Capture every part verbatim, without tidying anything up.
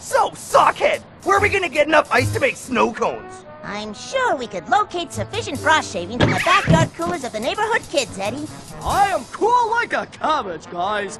So, Sockhead, where are we gonna get enough ice to make snow cones? I'm sure we could locate sufficient frost shavings in the backyard coolers of the neighborhood kids, Eddy. I am cool like a cabbage, guys.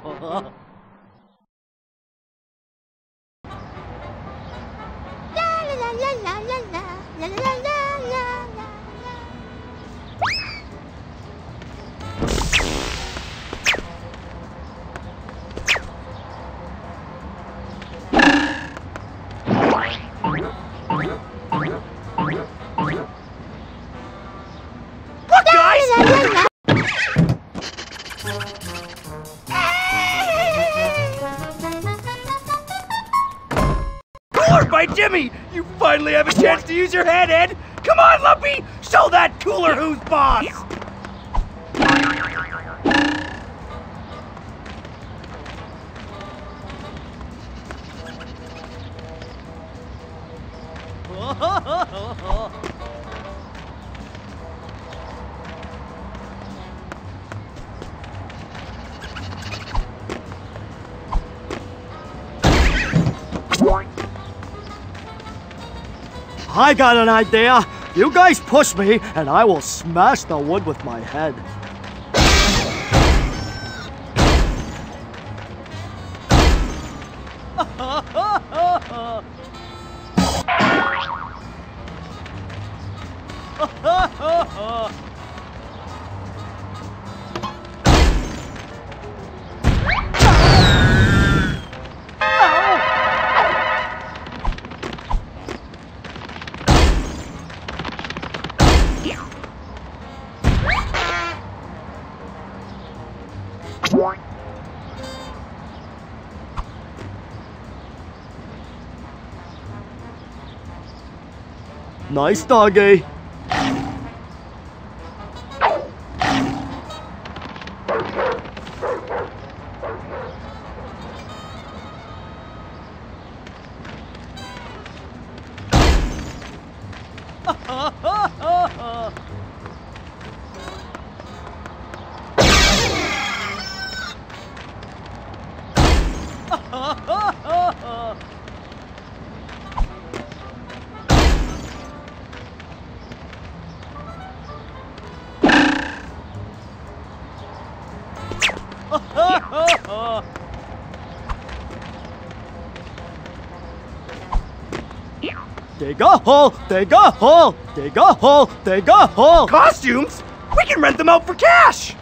By Jimmy! You finally have a chance to use your head, Ed! Come on, Lumpy! Show that cooler who's boss! I got an idea. You guys push me, and I will smash the wood with my head. Nice doggy. Dig a hole, dig a hole, dig a hole, dig a hole. Costumes? We can rent them out for cash.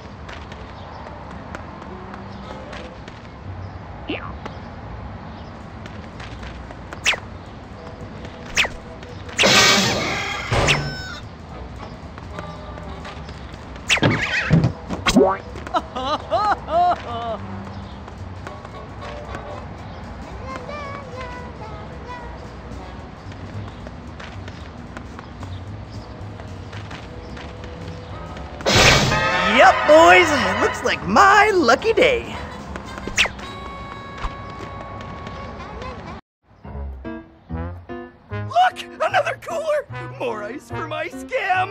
Boys, it looks like my lucky day. Look, another cooler! More ice for my scam!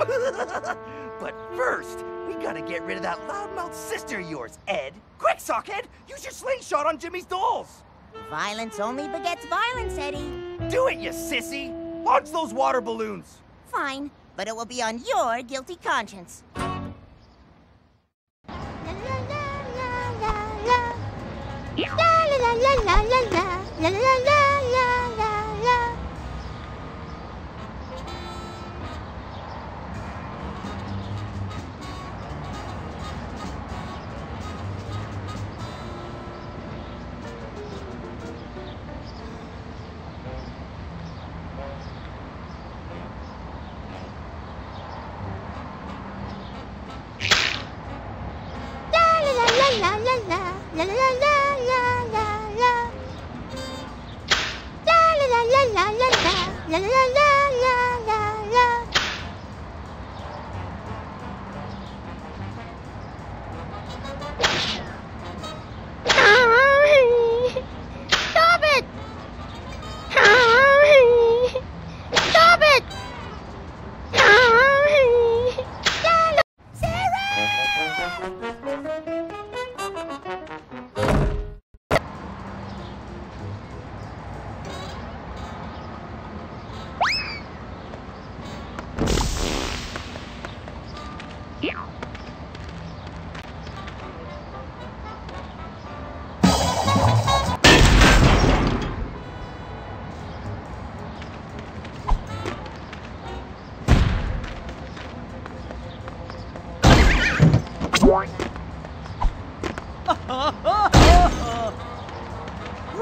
But first, we gotta get rid of that loudmouth sister of yours, Ed. Quick, Sockhead, use your slingshot on Jimmy's dolls. Violence only begets violence, Eddy. Do it, you sissy! Launch those water balloons. Fine, but it will be on your guilty conscience. La la la la la la.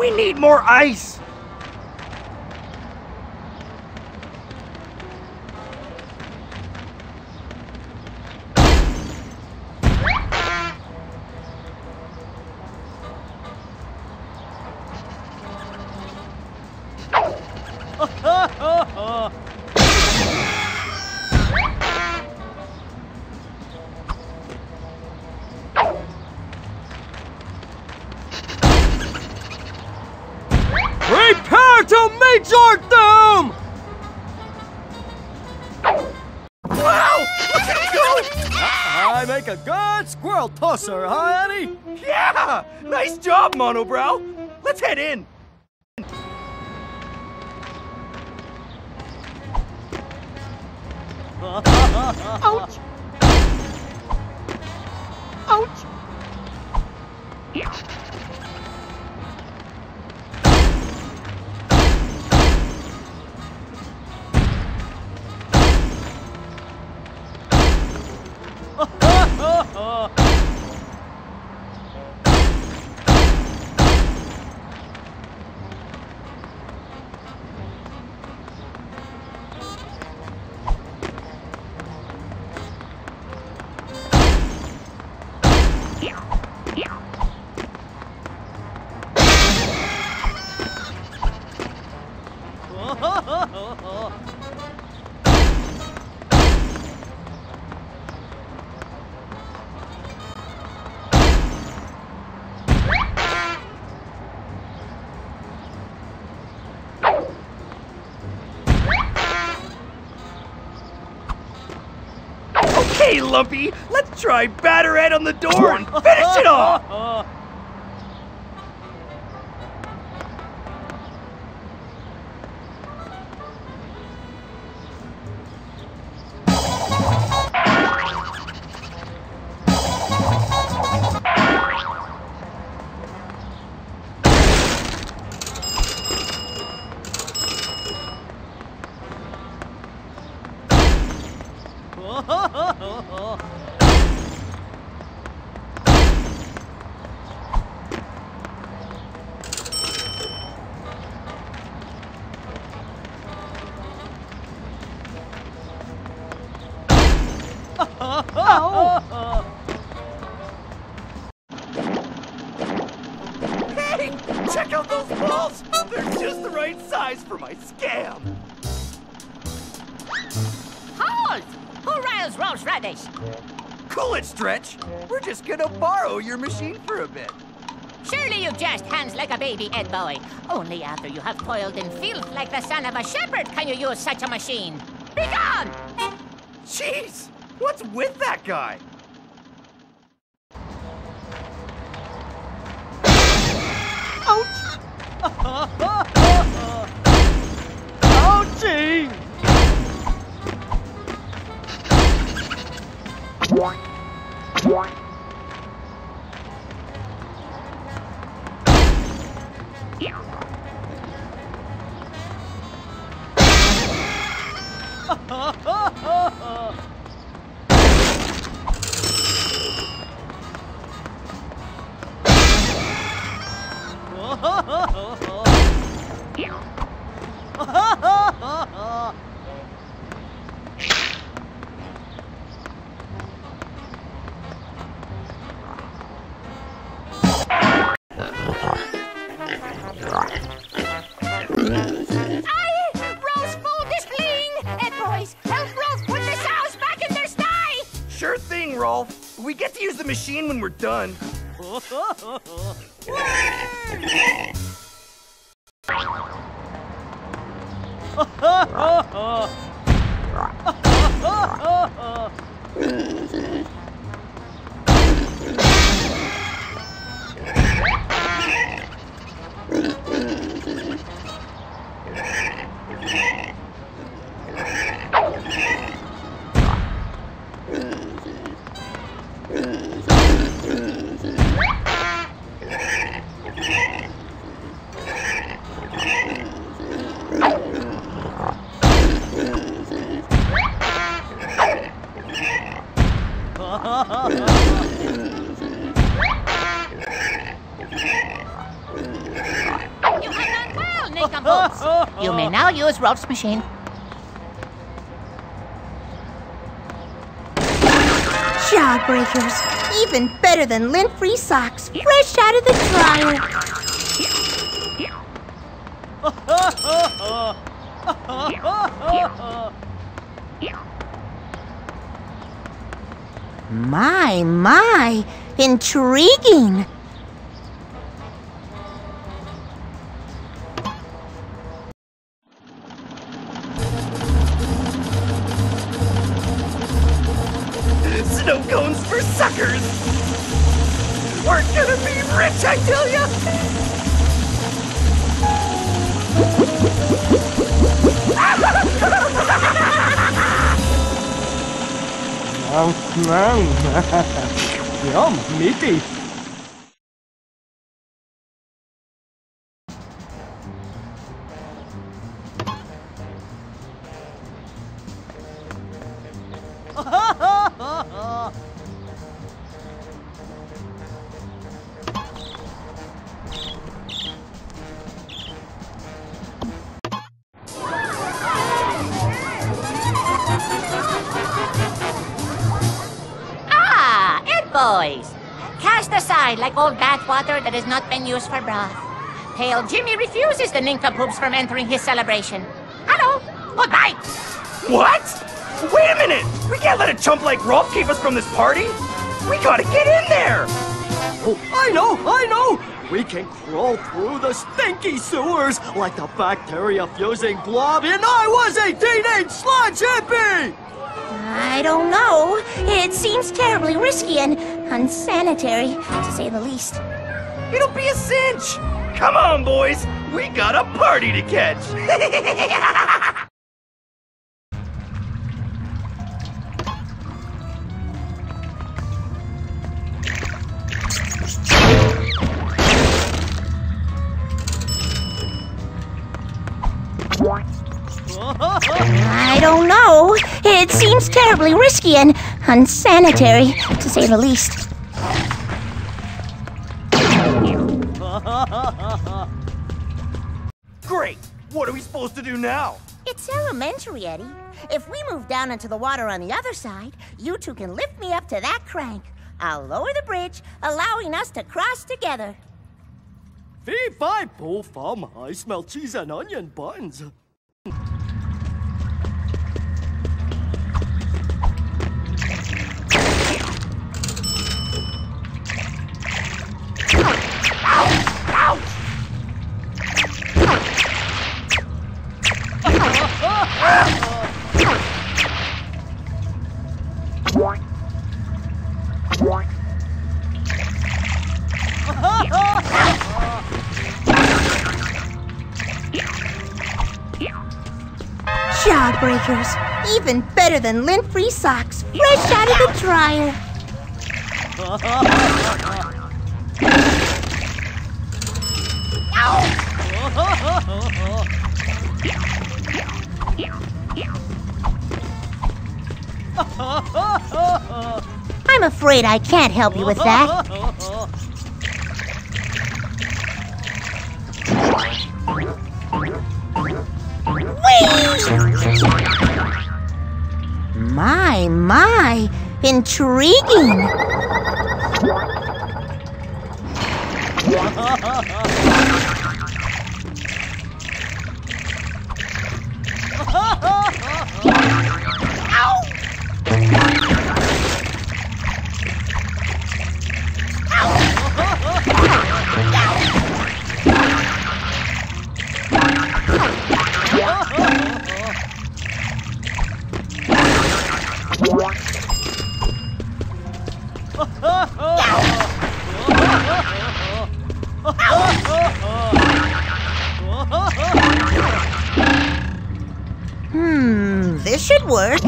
We need more ice! Sir, huh, Eddy? Yeah! Nice job, Monobrow! Let's head in! Ouch! Ouch! Yeah. Hey, Lumpy, let's try batter Ed on the door and finish it off! Your machine for a bit. Surely you just hands like a baby, Ed boy. Only after you have toiled in filth like the son of a shepherd can you use such a machine. Be gone! Jeez! What's with that guy? Ouch! Ouchie! What? Machine when we're done. make a boat. You may now use Rolf's machine. Jawbreakers. Even better than lint-free socks, fresh out of the dryer. My, my. Intriguing. Yum, meaty. Like old bath water that has not been used for broth. Pale Jimmy refuses the nincompoops from entering his celebration. Hello! Goodbye! What? Wait a minute! We can't let a chump like Rolf keep us from this party! We gotta get in there! Oh, I know! I know! We can crawl through the stinky sewers like the bacteria-fusing blob and I was a teenage sludge hippie! I don't know. It seems terribly risky and unsanitary, to say the least. It'll be a cinch! Come on, boys! We got a party to catch! I don't know. It seems terribly risky and unsanitary, to say the least. Great! What are we supposed to do now? It's elementary, Eddy. If we move down into the water on the other side, you two can lift me up to that crank. I'll lower the bridge, allowing us to cross together. Fee-fi, poof, um, I smell cheese and onion buns. Jawbreakers. Even better than lint-free socks, fresh out of the dryer. I'm afraid I can't help you with that. My, my, intriguing. Hmm, this should work.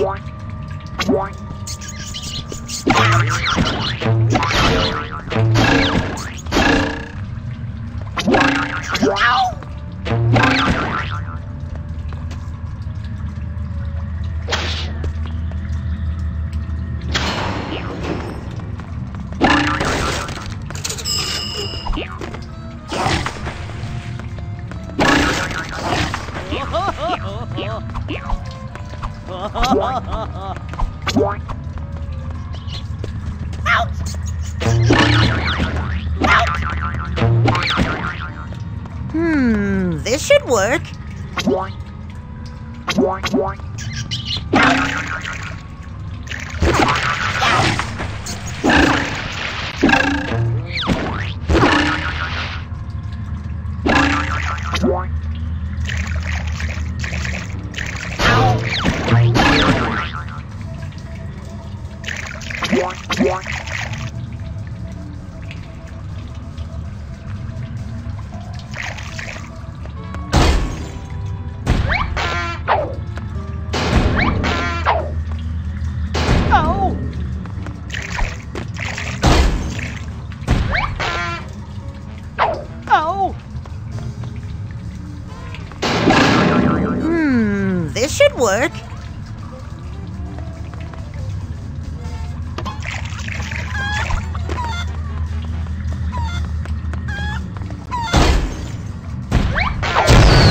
Hmm, this should work. Work. Hmm, this should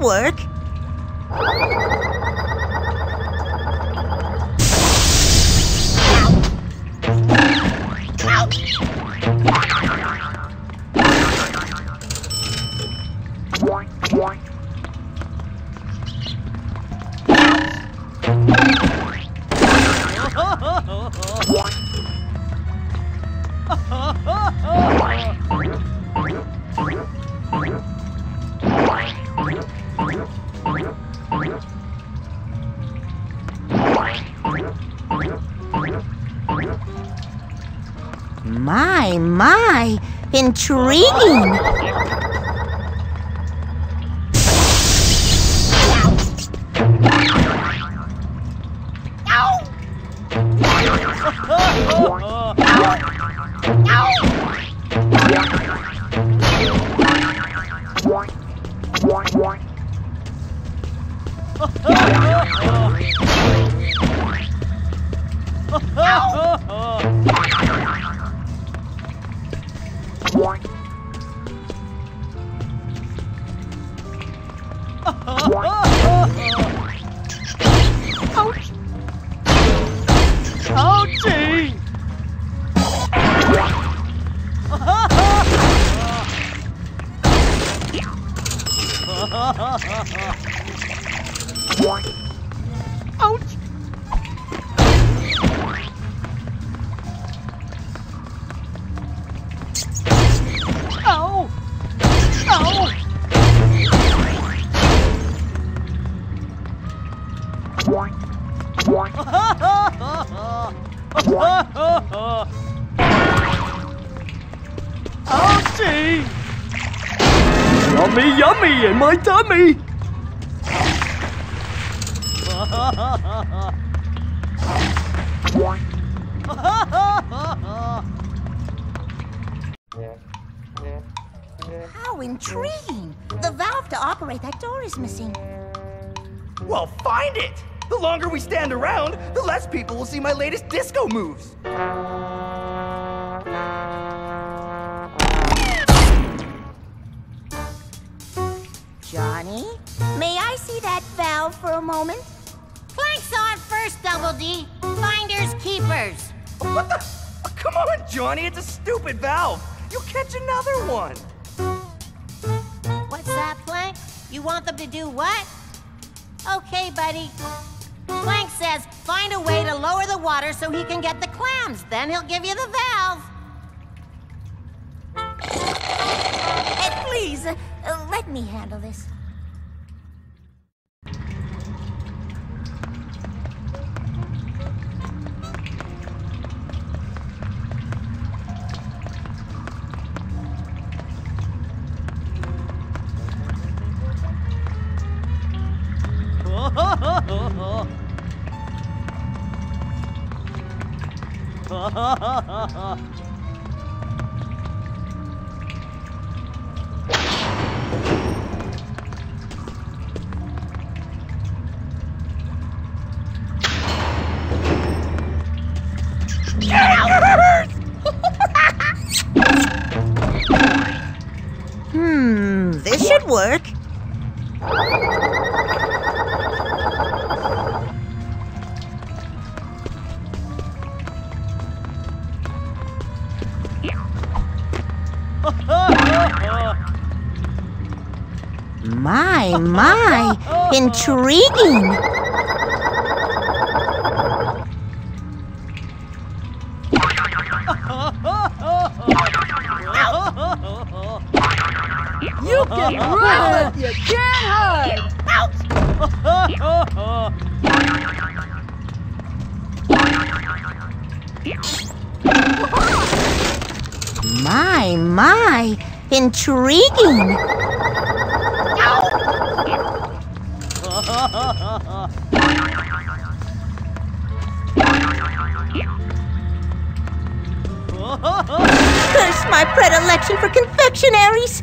work. My, my, intriguing! How intriguing! The valve to operate that door is missing. Well, find it! The longer we stand around, the less people will see my latest disco moves. Johnny, may I see that valve for a moment? Plank saw it first, Double D. Finders keepers. What the? Oh, come on, Johnny, it's a stupid valve. You'll catch another one. What's that, Plank? You want them to do what? Okay, buddy. Plank says find a way to lower the water so he can get the clams. Then he'll give you the valve. Please, uh, uh, let me handle this. My, my, intriguing. You can run if you can't hide. My, my, intriguing. Curse my predilection for confectionaries!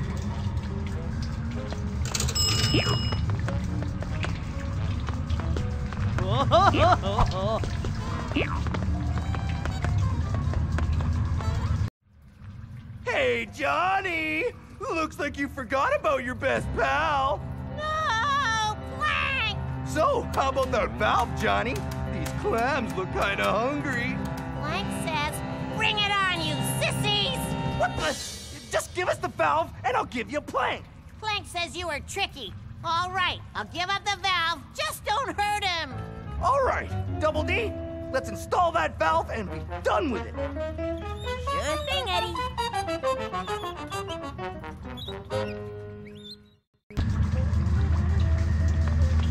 Hey, Johnny! Looks like you forgot about your best pal! No, Plank! So, how about that valve, Johnny? These clams look kinda hungry. Plank says, bring it on, you sissies! What the? Just give us the valve, and I'll give you a plank. Plank says you are tricky. All right, I'll give up the valve. Just don't hurt him. All right, Double D, let's install that valve and be done with it. Sure thing, Eddy.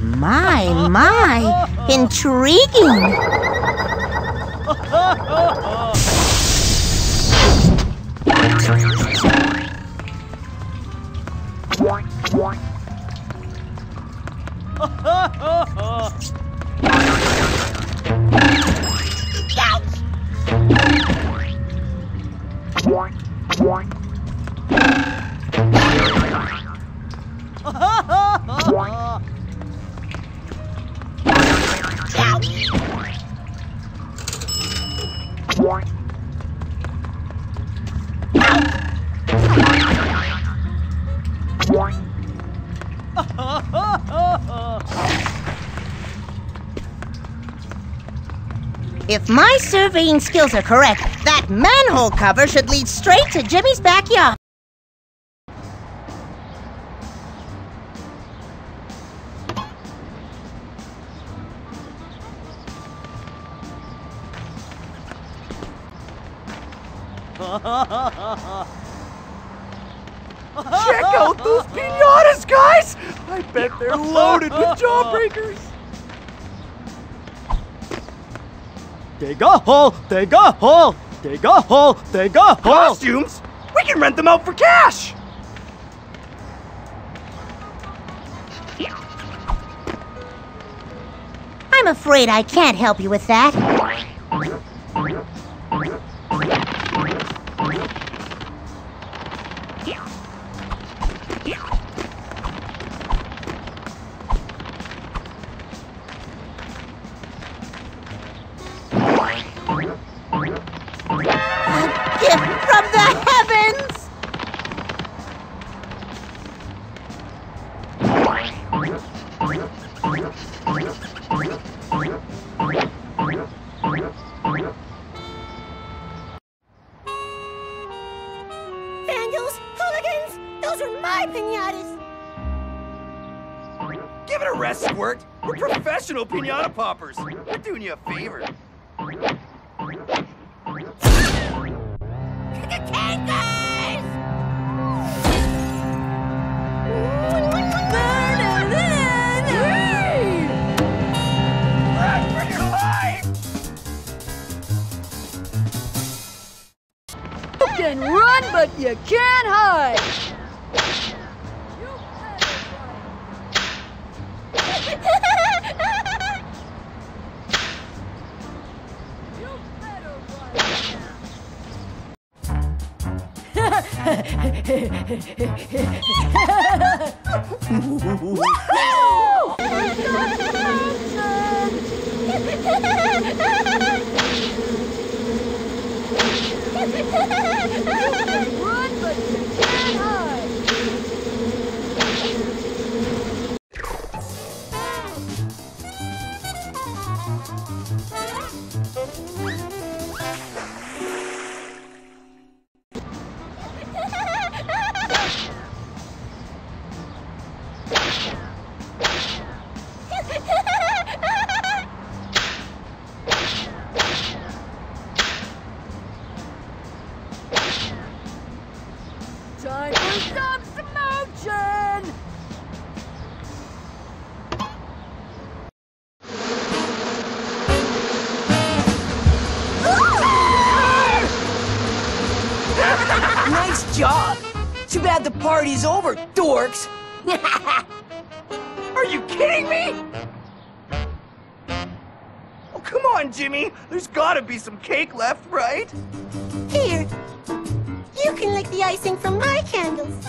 My, my, intriguing. If my surveying skills are correct, that manhole cover should lead straight to Jimmy's backyard. Check out those piñatas, guys! I bet they're loaded with jawbreakers! Dig a hole, dig a hole, dig a hole, dig a hole. Costumes? We can rent them out for cash! I'm afraid I can't help you with that. Piñata poppers. We're doing you a favor. Kankers! can run, but you can't hide. Party's over, dorks! Are you kidding me? Oh, come on, Jimmy. There's gotta be some cake left, right? Here. You can lick the icing from my candles.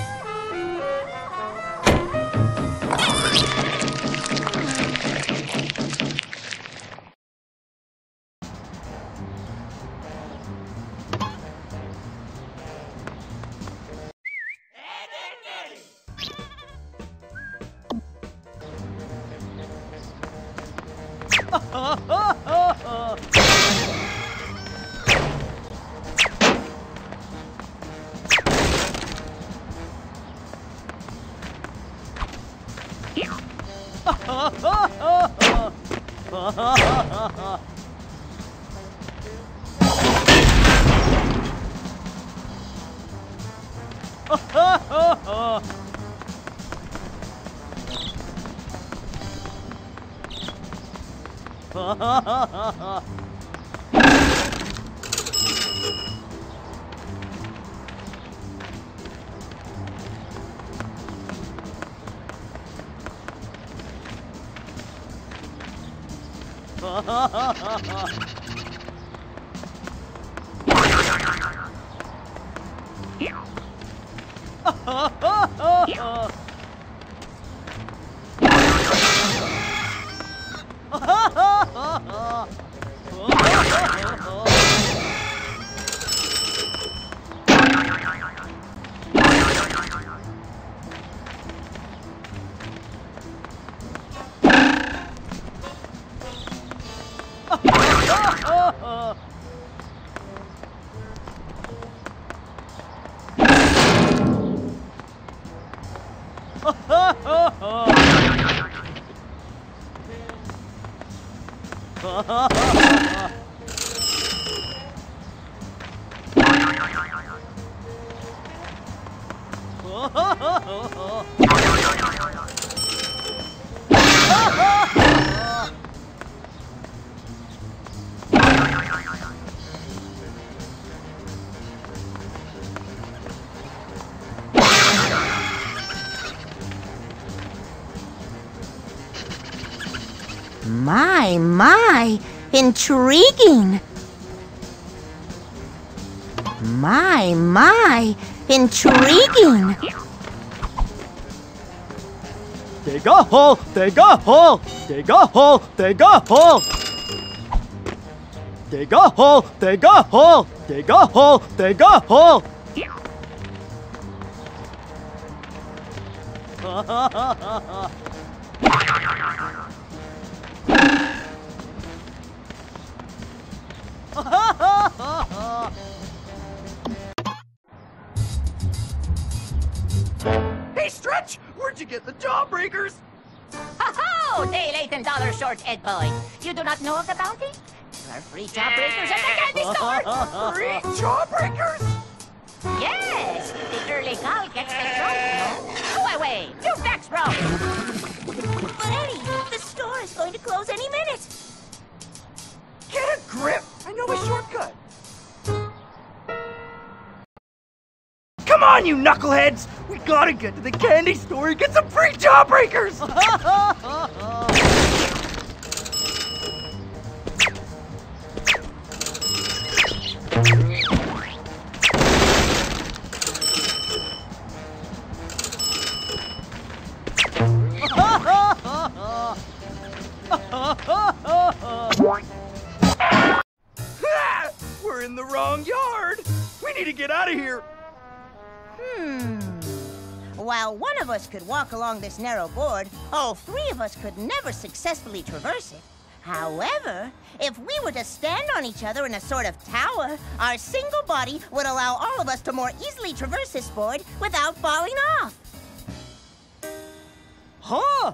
My, my, intriguing. My, my, intriguing. Dig a hole, dig a hole, dig a hole, dig a hole. Dig a hole, dig a hole, dig a hole, dig a hole. Ed boy, you do not know of the bounty? There are free jawbreakers at the candy store! Free jawbreakers? Yes! The girly gal gets the job. Go away! You backs wrong! But Eddie, the store is going to close any minute! Get a grip! I know a shortcut! on, you knuckleheads! We gotta get to the candy store and get some free jawbreakers! We're in the wrong yard! We need to get out of here! Hmm. While one of us could walk along this narrow board, all three of us could never successfully traverse it. However, if we were to stand on each other in a sort of tower, our single body would allow all of us to more easily traverse this board without falling off. Huh?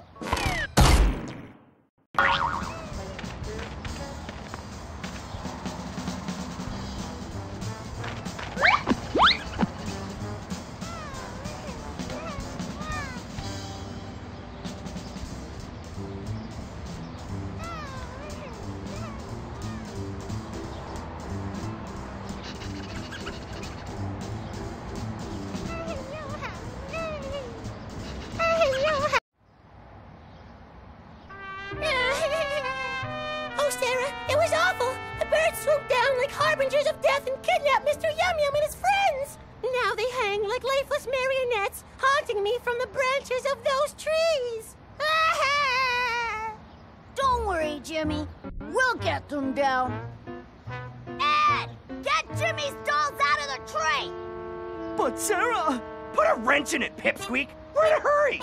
Pipsqueak, we're in a hurry!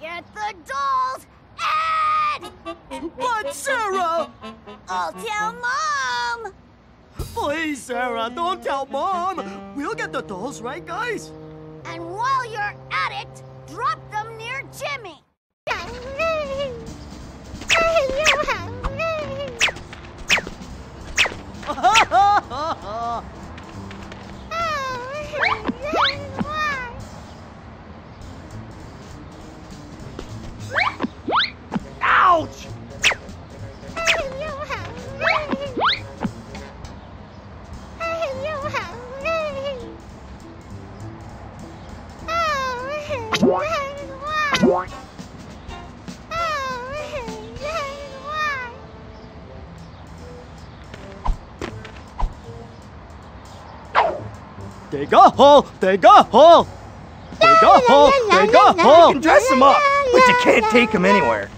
Get the dolls, Ed! But, Sarah! I'll tell Mom! Please, Sarah, don't tell Mom! We'll get the dolls, right, guys? And while you're at it, drop them near Jimmy! Ouch! Dig a hole! Dig a hole! Dig a hole! Dig a hole! You can dress them up, but you can't take them anywhere.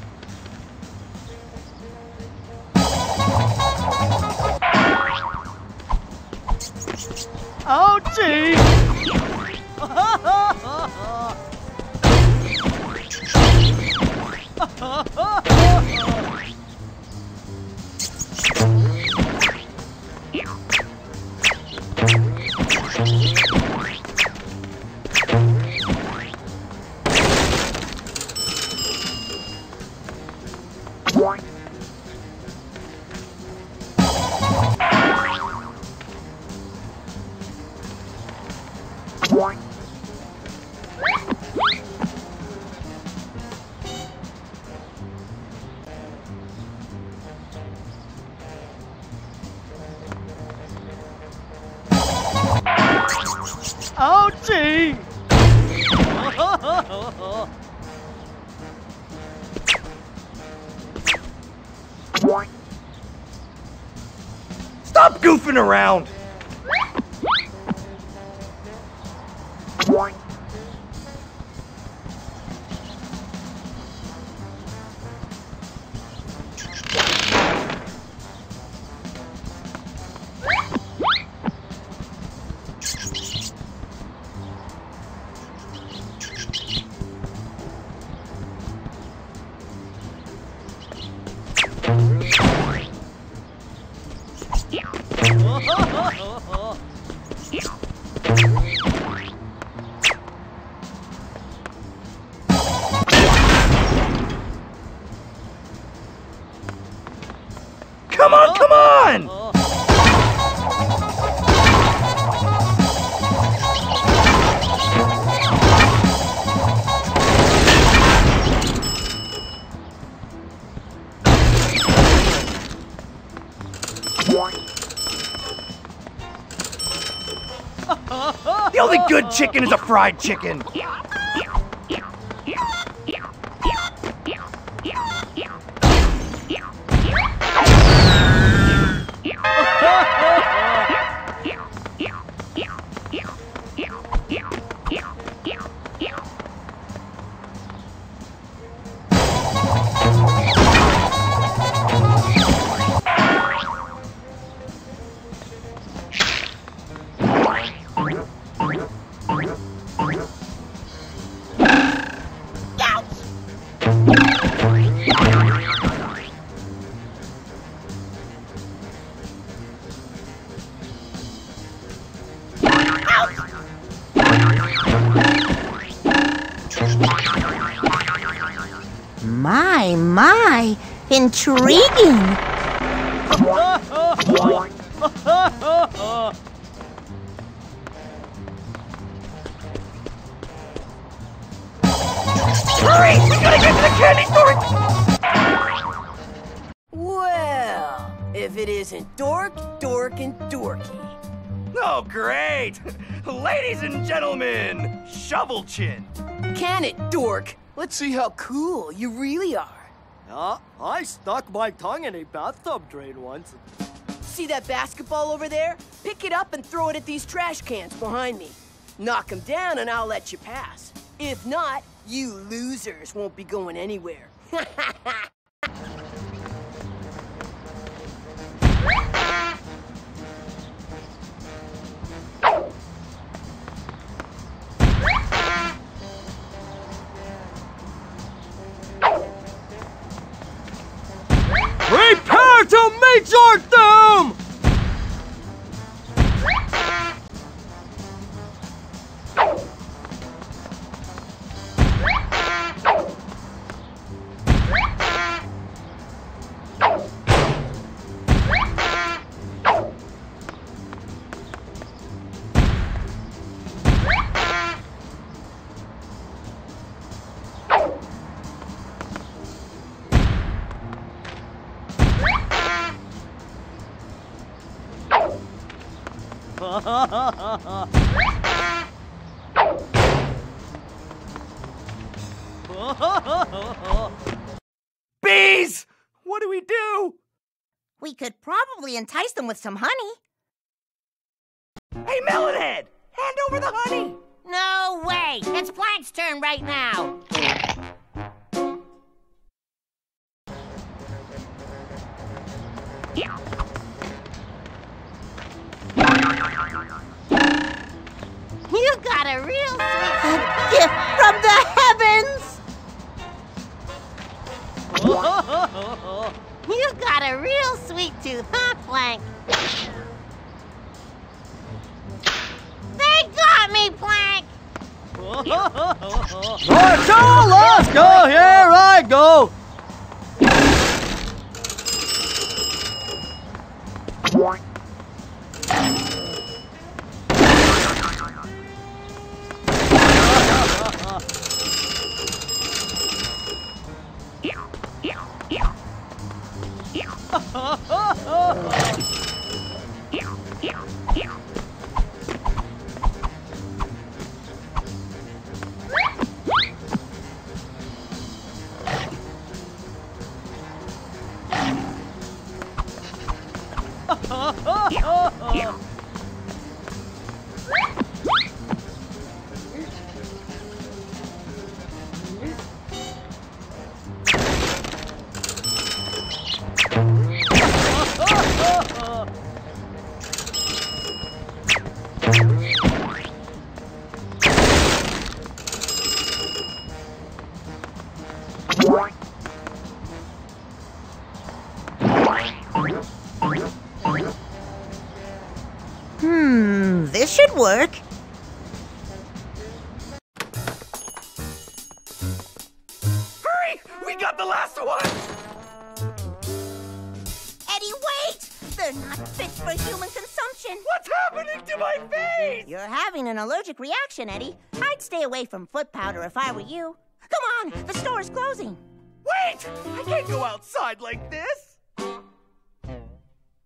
Ouchie! Stop goofing around! The only good chicken is a fried chicken. My, my, intriguing. Hurry, we gotta get to the candy store. Well, if it isn't dork, dork, and dorky. Oh, great. Ladies and gentlemen, Shovel Chin. Can it, dork? Let's see how cool you really are. Uh, I stuck my tongue in a bathtub drain once. See that basketball over there? Pick it up and throw it at these trash cans behind me. Knock them down and I'll let you pass. If not, you losers won't be going anywhere. To meet your doom! Bees! What do we do? We could probably entice them with some honey. Hey, Melonhead! Hand over the honey! No way! It's Plank's turn right now! You got a real sweet gift from the heavens! Whoa. You got a real sweet tooth, huh, Plank? They got me, Plank! Let's go, let's go, here I go! Hmm, this should work. Hurry! We got the last one! Eddy, wait! They're not fit for human consumption. What's happening to my face? You're having an allergic reaction, Eddy. I'd stay away from foot powder if I were you. Come on, the store's closing. Wait! I can't go outside like this. Mmm,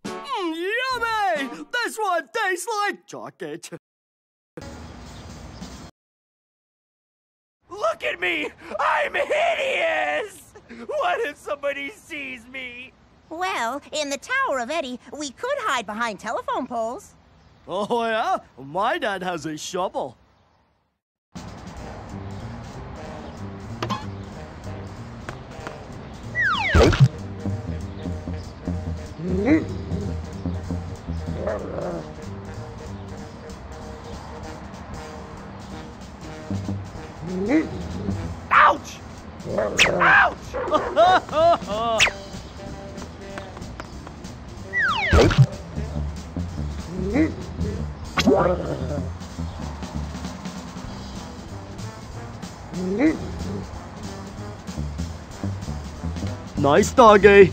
yummy! This one tastes like chocolate. Look at me! I'm hideous! What if somebody sees me? Well, in the Tower of Eddy, we could hide behind telephone poles. Oh, yeah? My dad has a shovel. Ouch! Ouch! Nice doggy.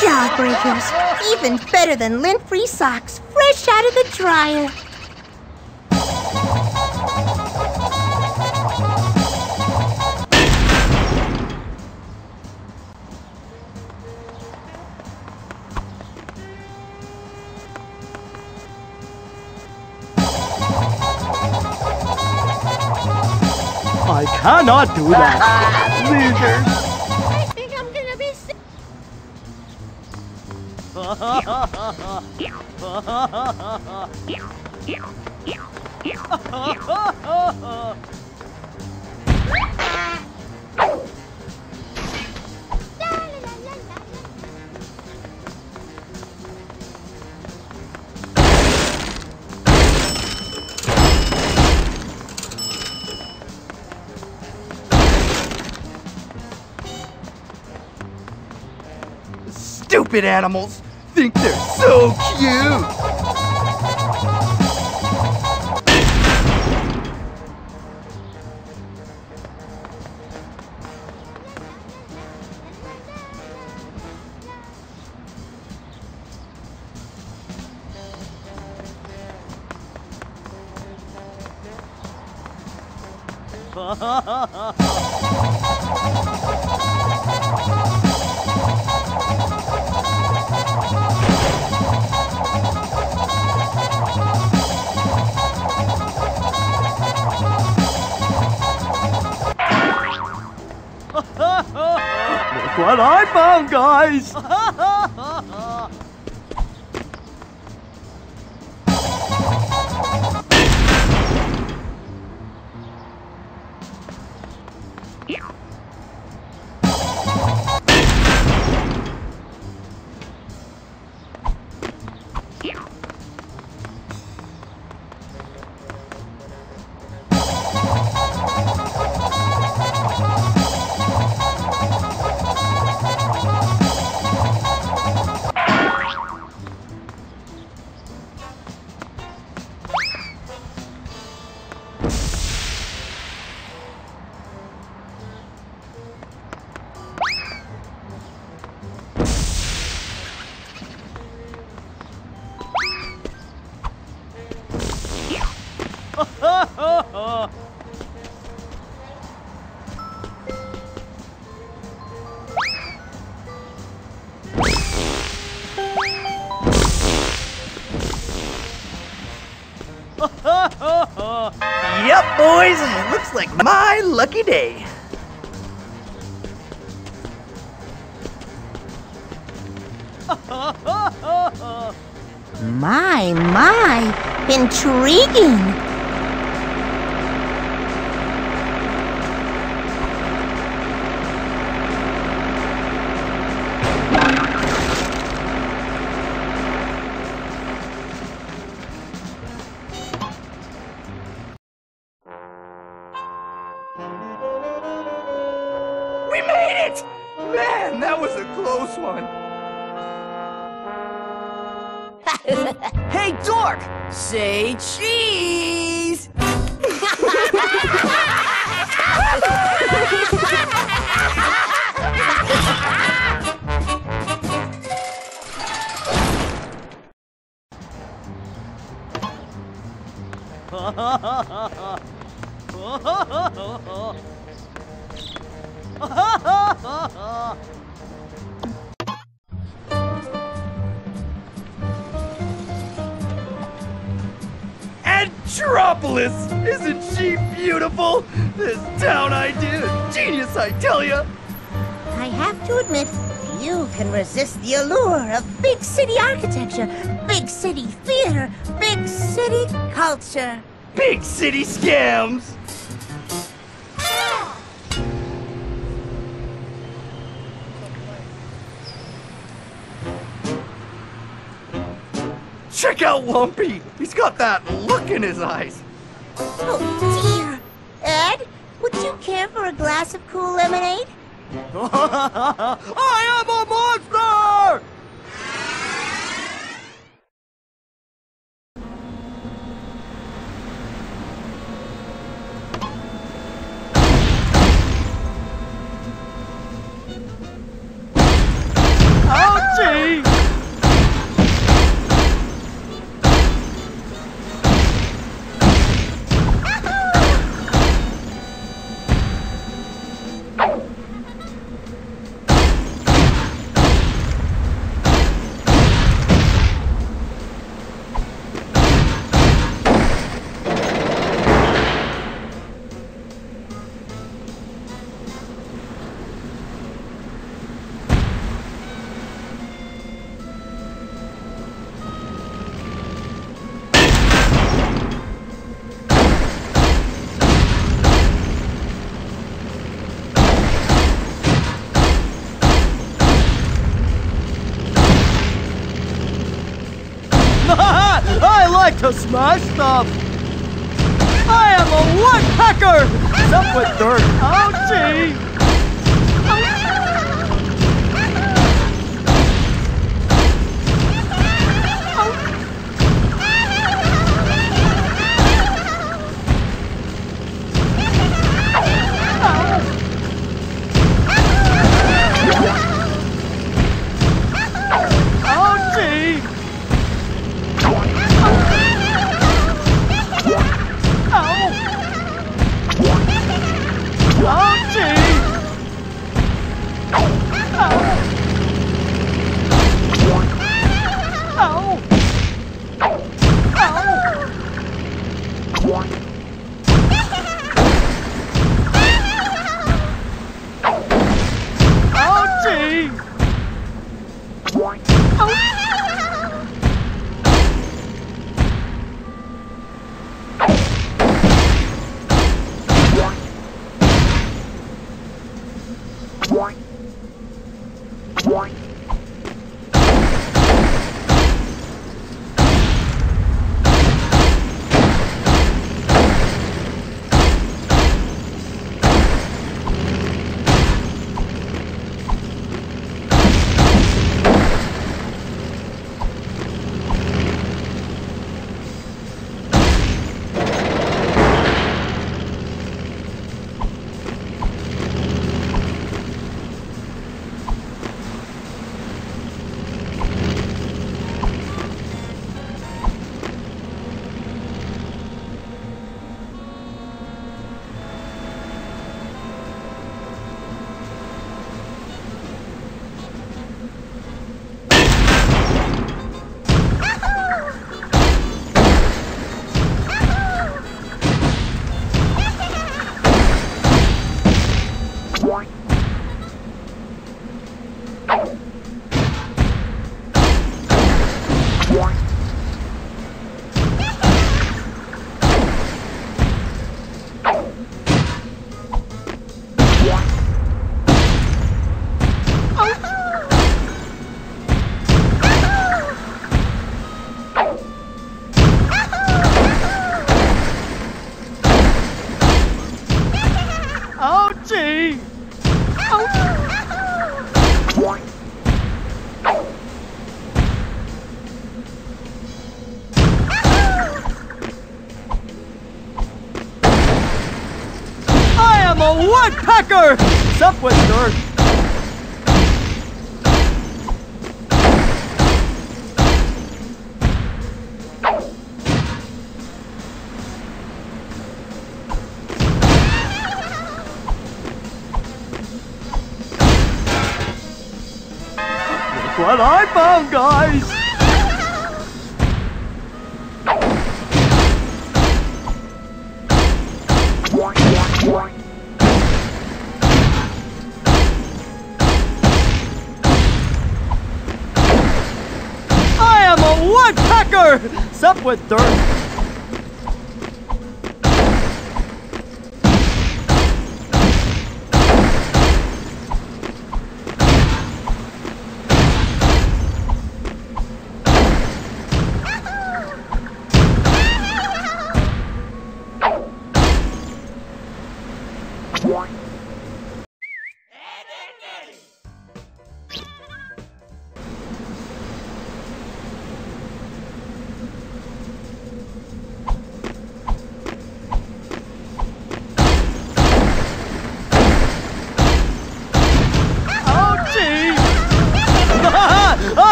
Jawbreakers, even better than lint-free socks, fresh out of the dryer. I cannot do that. Losers. I think I'm gonna be sick. Stupid animals think they're so cute! What I found, guys! Lucky day. My, my, intriguing. did it! Man, that was a close one. Hey, dork! Say cheese! Andropolis! Isn't she beautiful? This town idea is genius, I tell ya! I have to admit, you can resist the allure of big city architecture, big city theater, big city culture. Big city scams! Check out Lumpy! He's got that look in his eyes! Oh dear! Ed, would you care for a glass of cool lemonade? I am a monster! Ouchie! To smash stuff. I am a woodpecker! Except with dirt. Ouchie! Oh, gee! Backpacker! Sup, Whistler? Look what I found, guys! Up with dirt.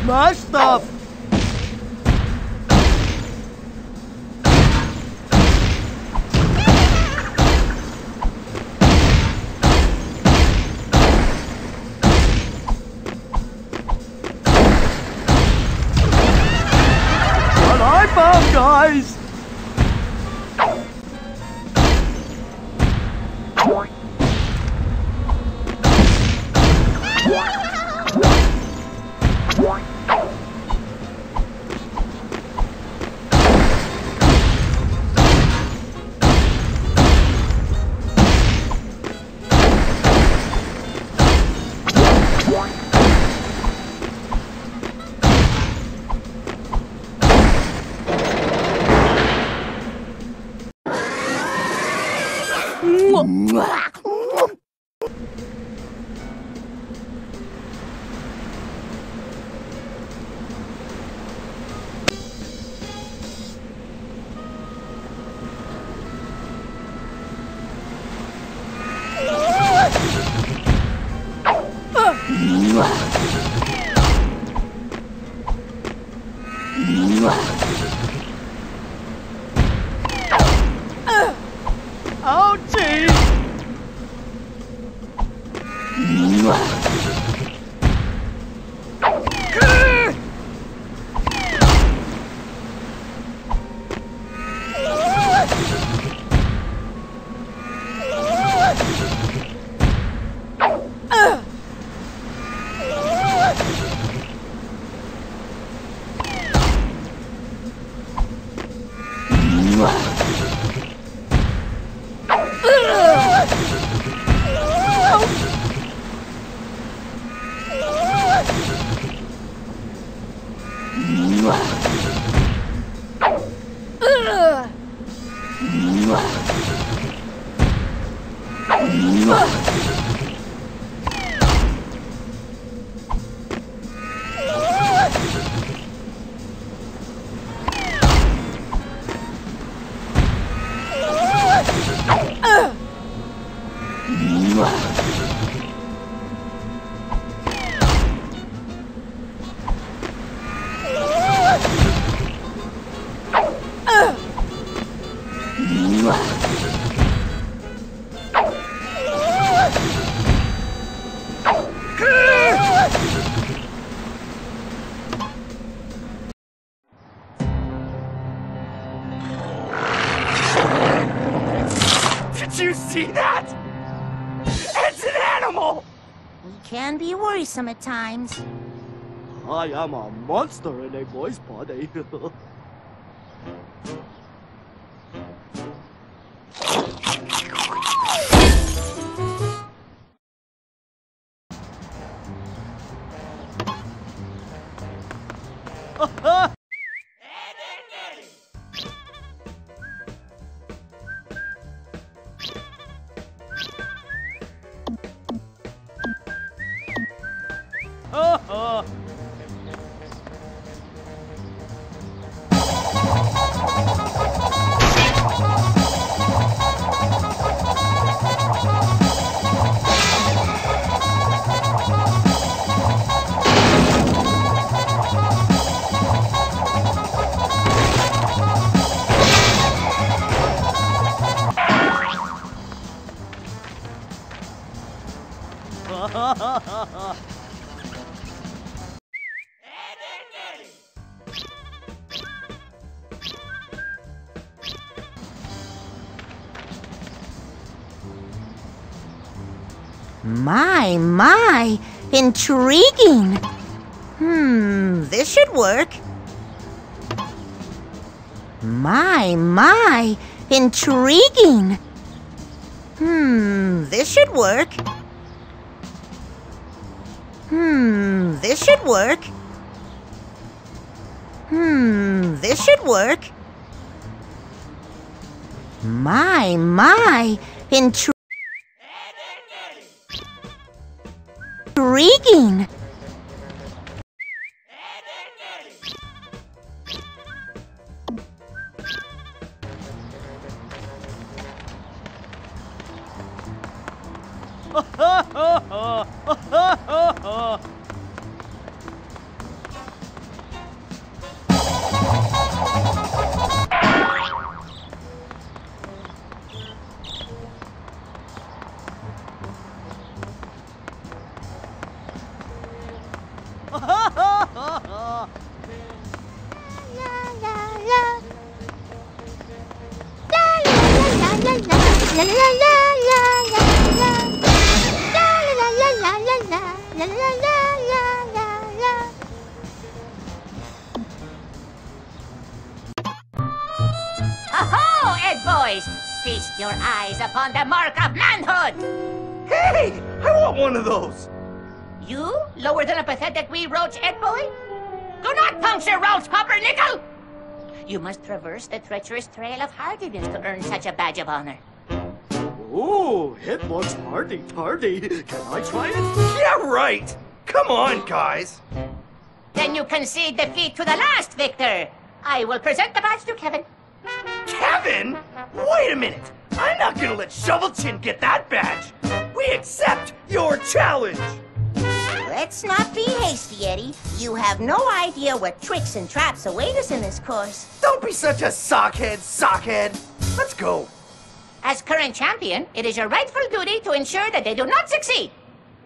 Smash stuff! What I found, guys! Some at times. I am a monster in a boy's body. Oh, My, my, intriguing. Hmm, this should work. My, my, intriguing. Hmm, this should work. Hmm, this should work. Hmm, this should work. My, my, intriguing. Intriguing. Upon the mark of manhood! Hey! I want one of those! You? Lower than a pathetic wee roach, Ed boy? Do not puncture Rolf's copper nickel! You must traverse the treacherous trail of hardiness to earn such a badge of honor. Ooh, it looks hardy, tardy. Can I try it? Yeah, right! Come on, guys! Then you concede defeat to the last victor! I will present the badge to Kevin. Kevin? Wait a minute! I'm not gonna let Shovelchin get that badge! We accept your challenge! Let's not be hasty, Eddy. You have no idea what tricks and traps await us in this course. Don't be such a sockhead, sockhead! Let's go! As current champion, it is your rightful duty to ensure that they do not succeed!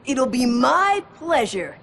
It'll be my pleasure!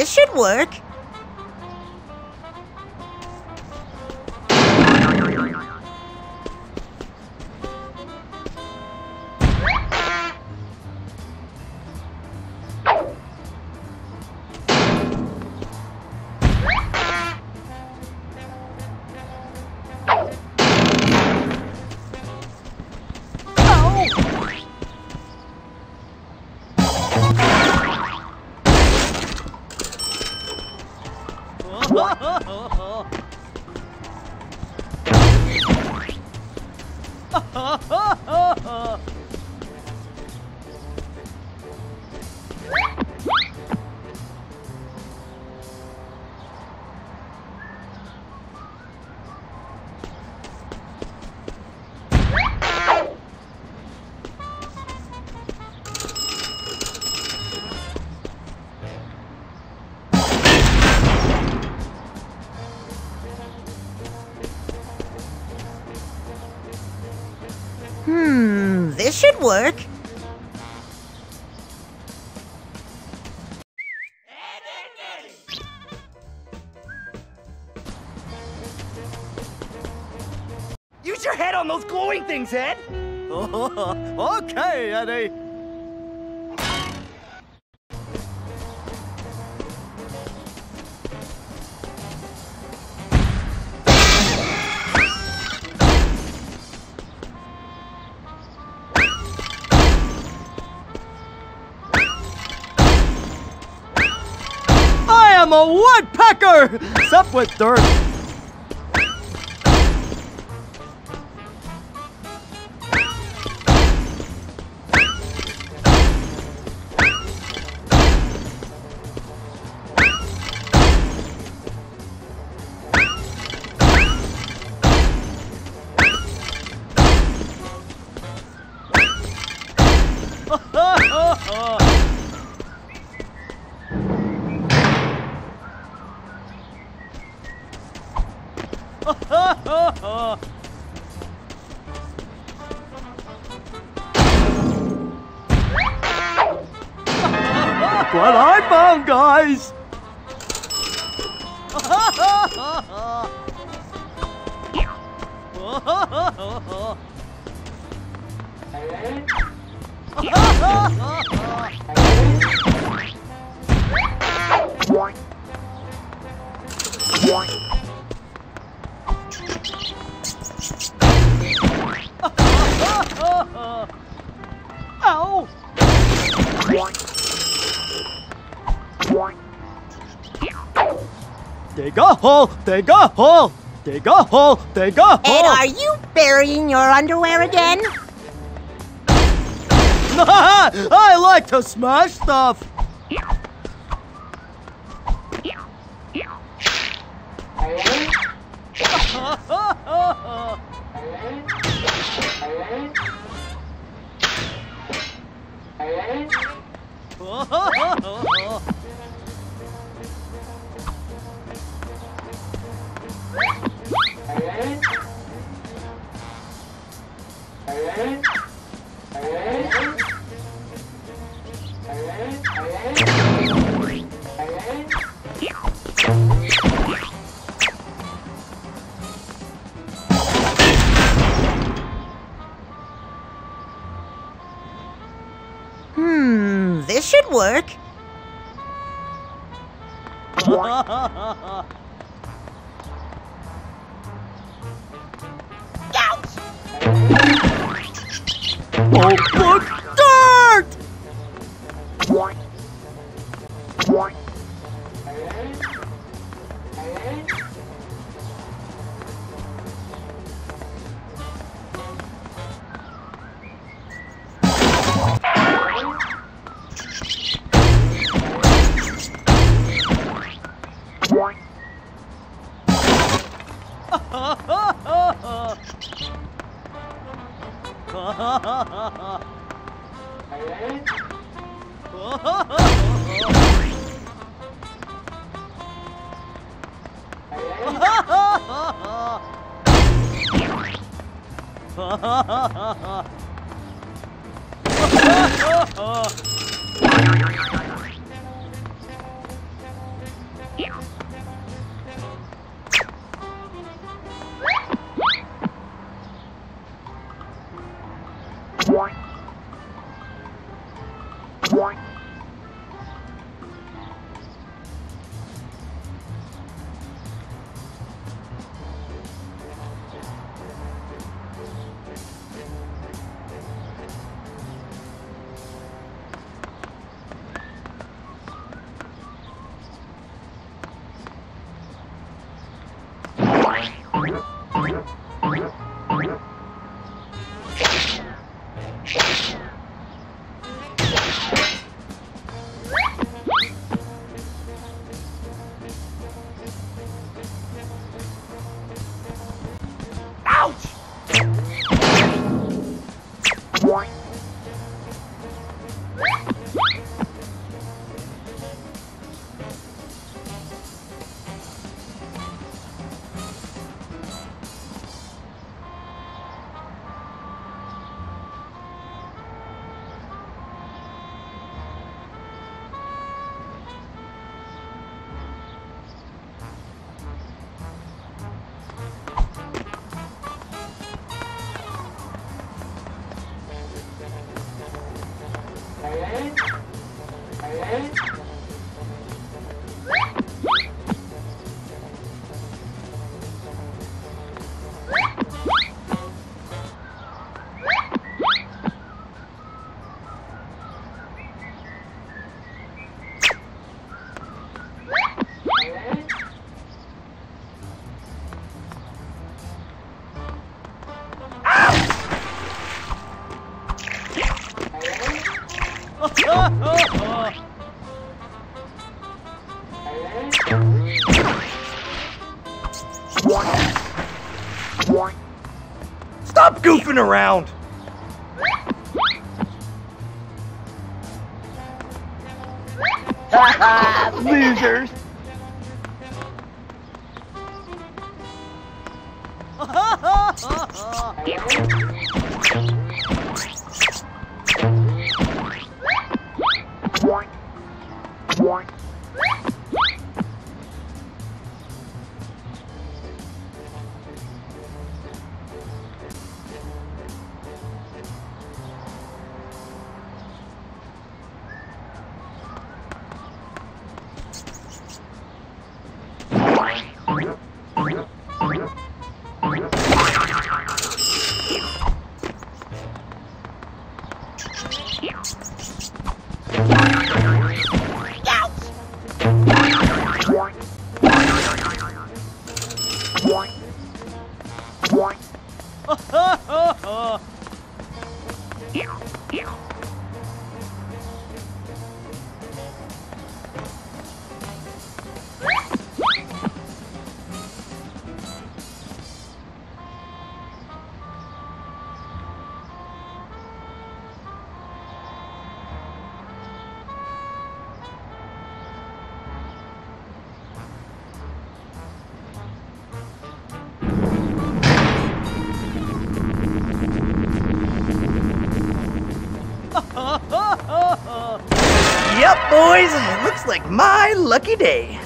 this should work. Should work. Use your head on those glowing things, Ed. Okay, Eddy. A woodpecker! Sup with dirt! Dig a hole, dig a hole, dig a hole, dig a hole. Ed, are you burying your underwear again? I like to smash stuff. Stop goofing around! Losers! Like my lucky day.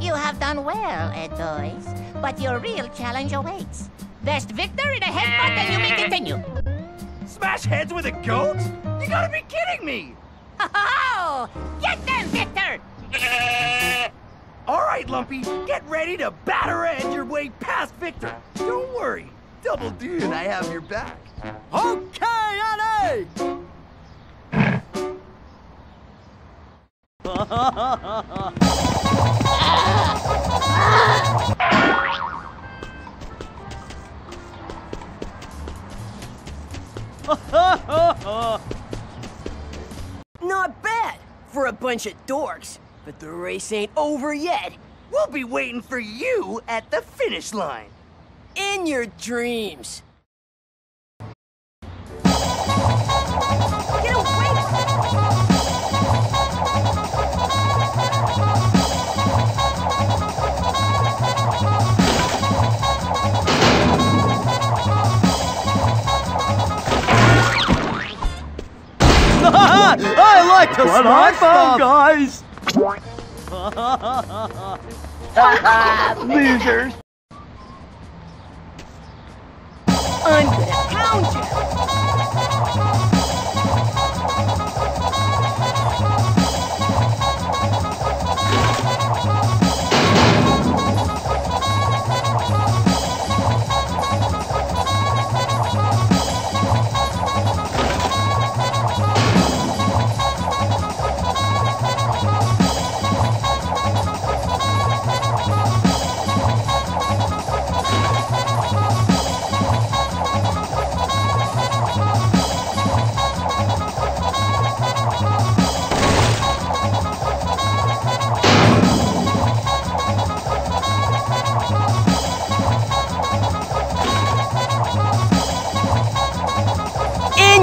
You have done well, Ed Toys, but your real challenge awaits. Best victor in a headbutt and you may continue. Smash heads with a goat? You gotta be kidding me! Oh, get them, Victor! All right, Lumpy, get ready to batter Ed your way past Victor. Don't worry, Double D and I have your back. Okay, Eddy! Not bad for a bunch of dorks, but the race ain't over yet. We'll be waiting for you at the finish line. In your dreams. I like to snipe guys! Losers! I'm gonna pound you!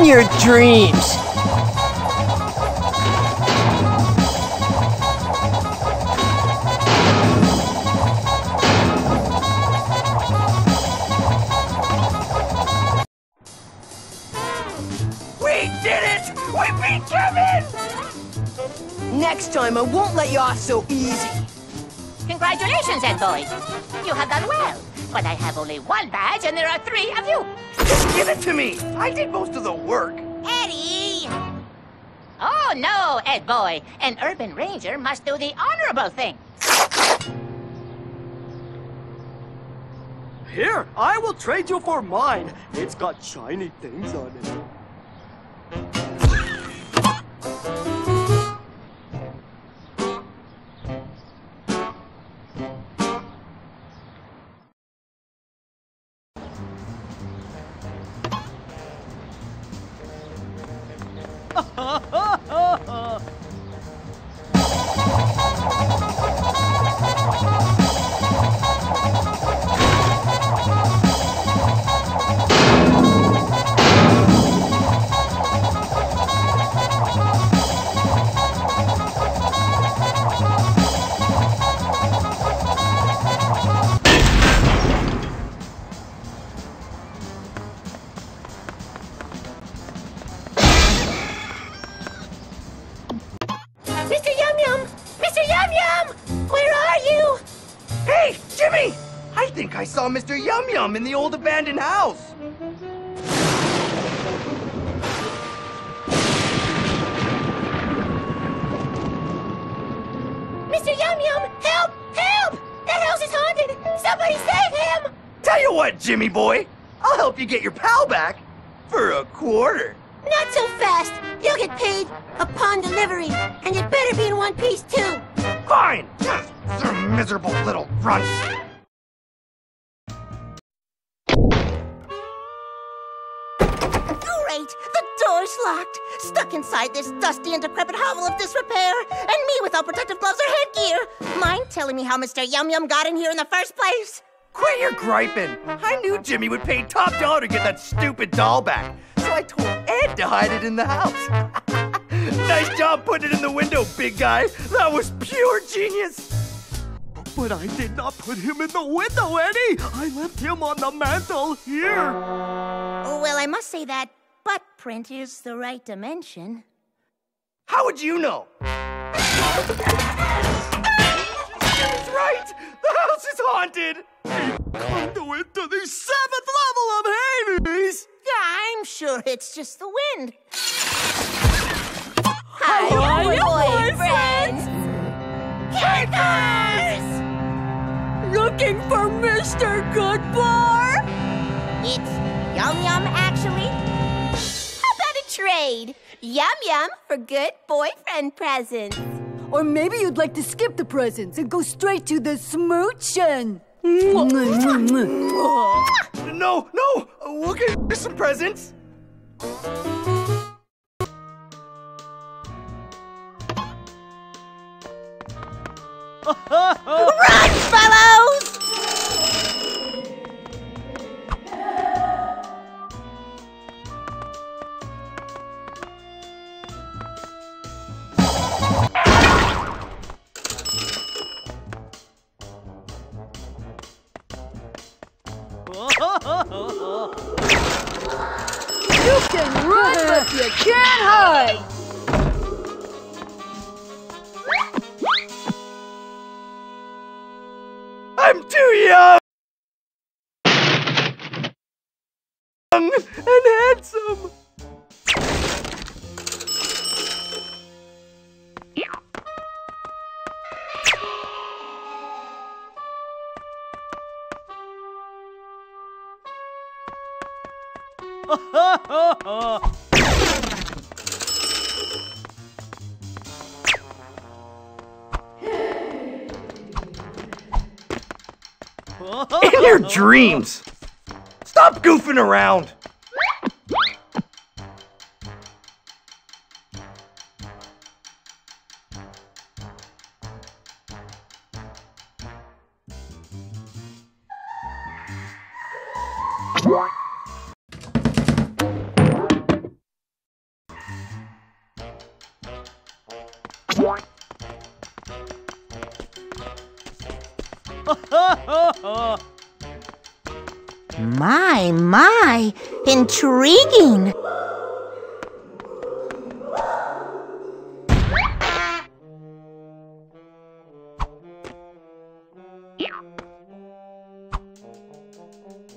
your dreams. We did it! We beat Kevin! Next time, I won't let you off so easy. Congratulations, Ed boys. You have done well. But I have only one badge, and there are three of you. Just give it to me. I did most of the work. Eddy! Oh, no, Ed boy. An urban ranger must do the honorable thing. Here, I will trade you for mine. It's got shiny things on it. Mister Yum-Yum in the old abandoned house! Mister Yum-Yum, help! Help! That house is haunted! Somebody save him! Tell you what, Jimmy boy, I'll help you get your pal back for a quarter. Not so fast! You'll get paid upon delivery, and you'd better be in one piece, too. Fine! Some miserable little grunts. The door's locked, stuck inside this dusty and decrepit hovel of disrepair, and me without protective gloves or headgear. Mind telling me how Mister Yum-Yum got in here in the first place? Quit your griping. I knew Jimmy would pay top dollar to get that stupid doll back, so I told Ed to hide it in the house. Nice job putting it in the window, big guy. That was pure genius. But I did not put him in the window, Eddie. I left him on the mantle here. Well, I must say that butt print is the right dimension. How would you know? It's right! The house is haunted! A conduit to the seventh level of Hades! Yeah, I'm sure it's just the wind. Hi, Hi your boyfriends! Kickers! Looking for Mister Goodbar? It's Yum-Yum, actually. Trade Yum-Yum for good boyfriend presents. Or maybe you'd like to skip the presents and go straight to the smoochin'. No, no, we'll get you some presents. Run, fellows! You can run, but you can't hide! I'm too young! Young and handsome! In your dreams! Stop goofing around! My, my, intriguing.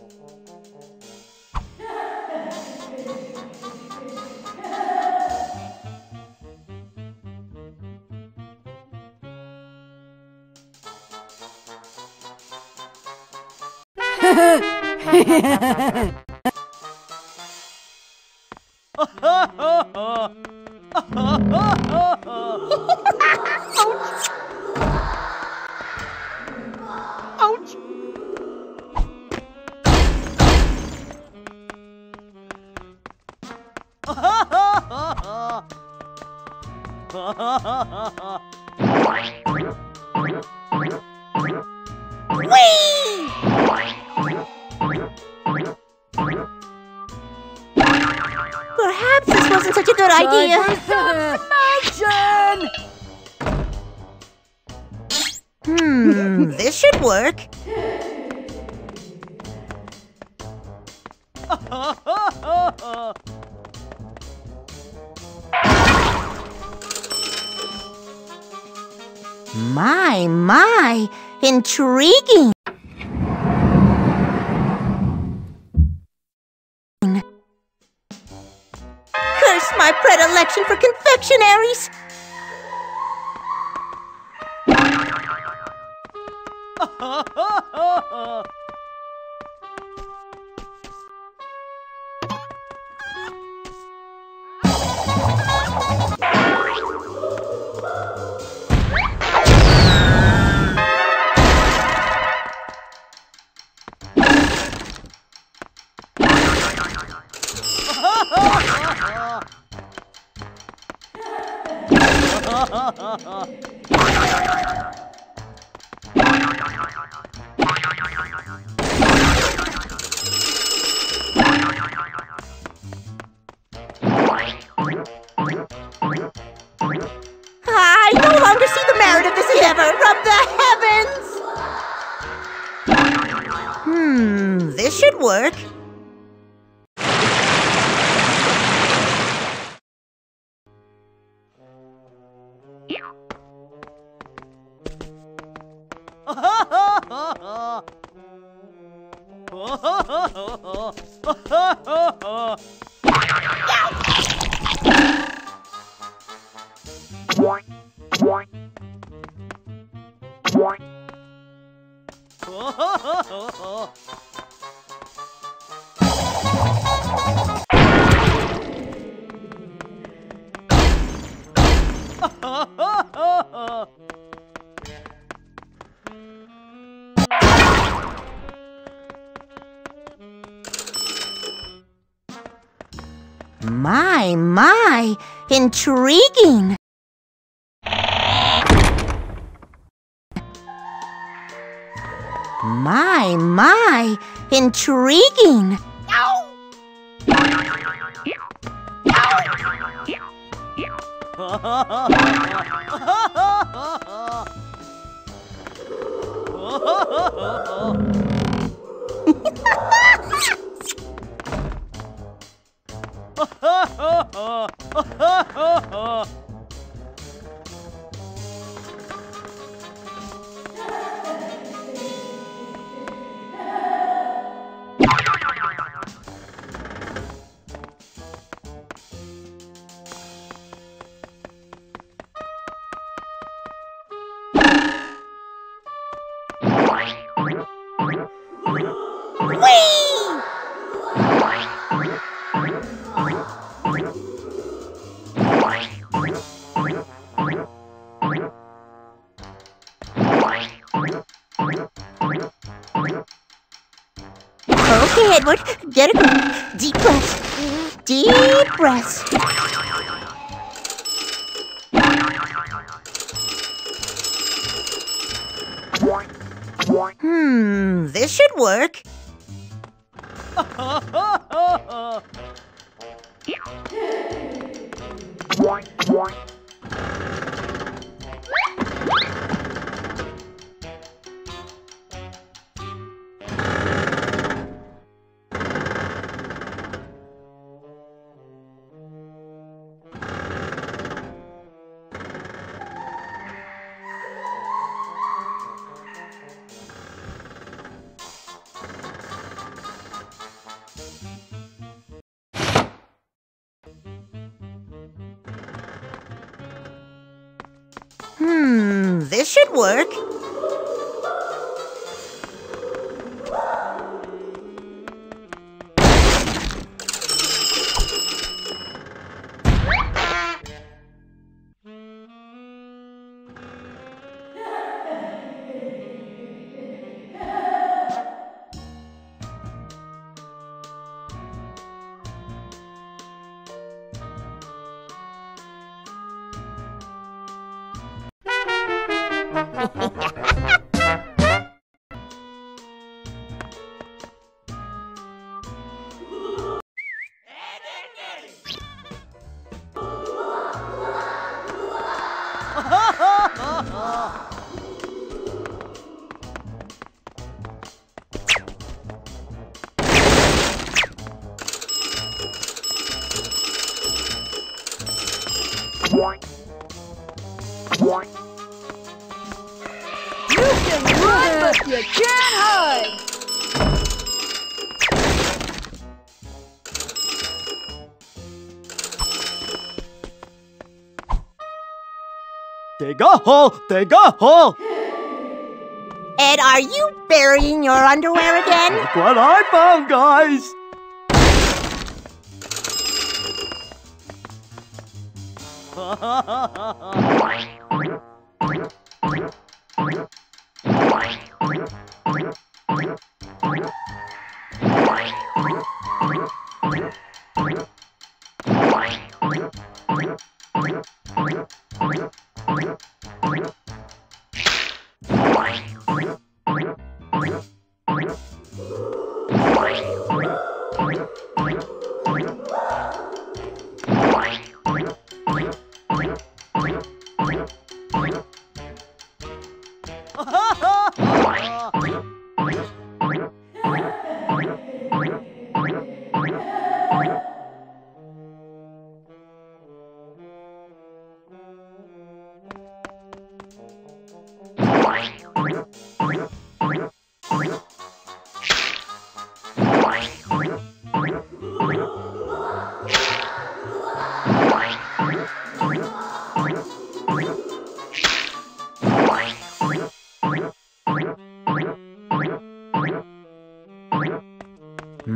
My, my, intriguing. Curse my predilection for confectionaries. My, my, intriguing. My, my, intriguing. No. No. Get it? Deep breath. Deep breath. Hmm, this should work. should work. Dig a hole! Dig a hole! Ed, are you burying your underwear again? Look what I found, guys!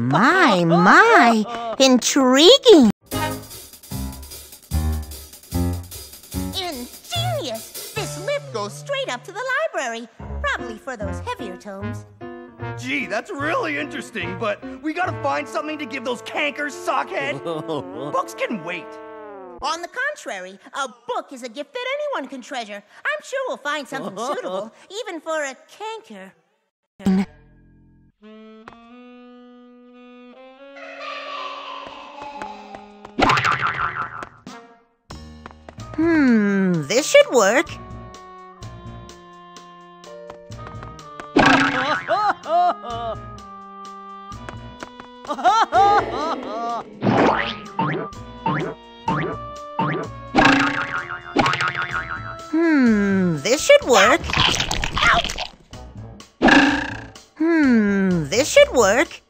My, my, intriguing. Ingenious! This lift goes straight up to the library, probably for those heavier tomes. Gee, that's really interesting, but we gotta find something to give those cankers, Sockhead. Books can wait. On the contrary, a book is a gift that anyone can treasure. I'm sure we'll find something suitable, even for a canker. Hmm, this should work. Hmm, this should work. Ow! Hmm, this should work.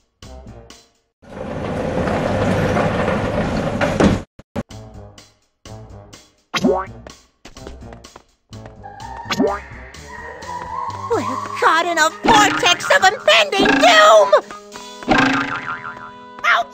In a vortex of impending doom! Ouch!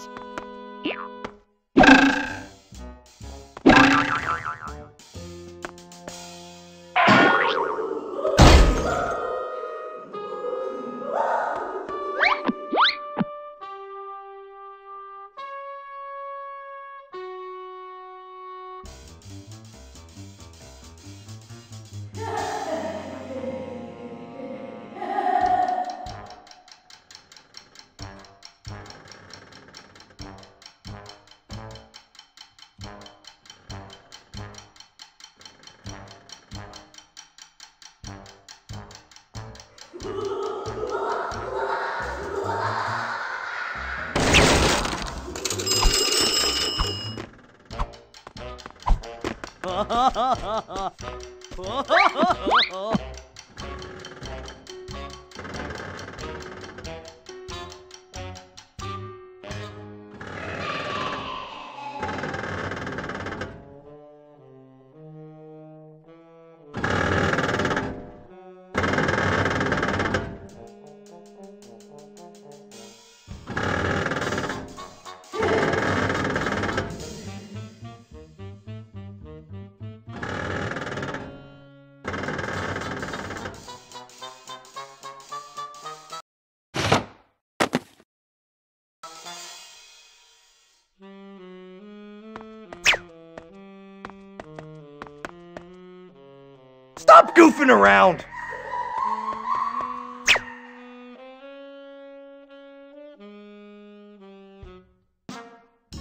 Stop goofing around!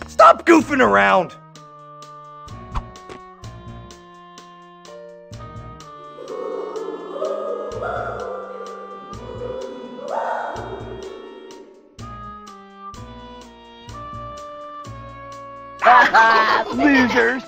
Stop goofing around! Losers!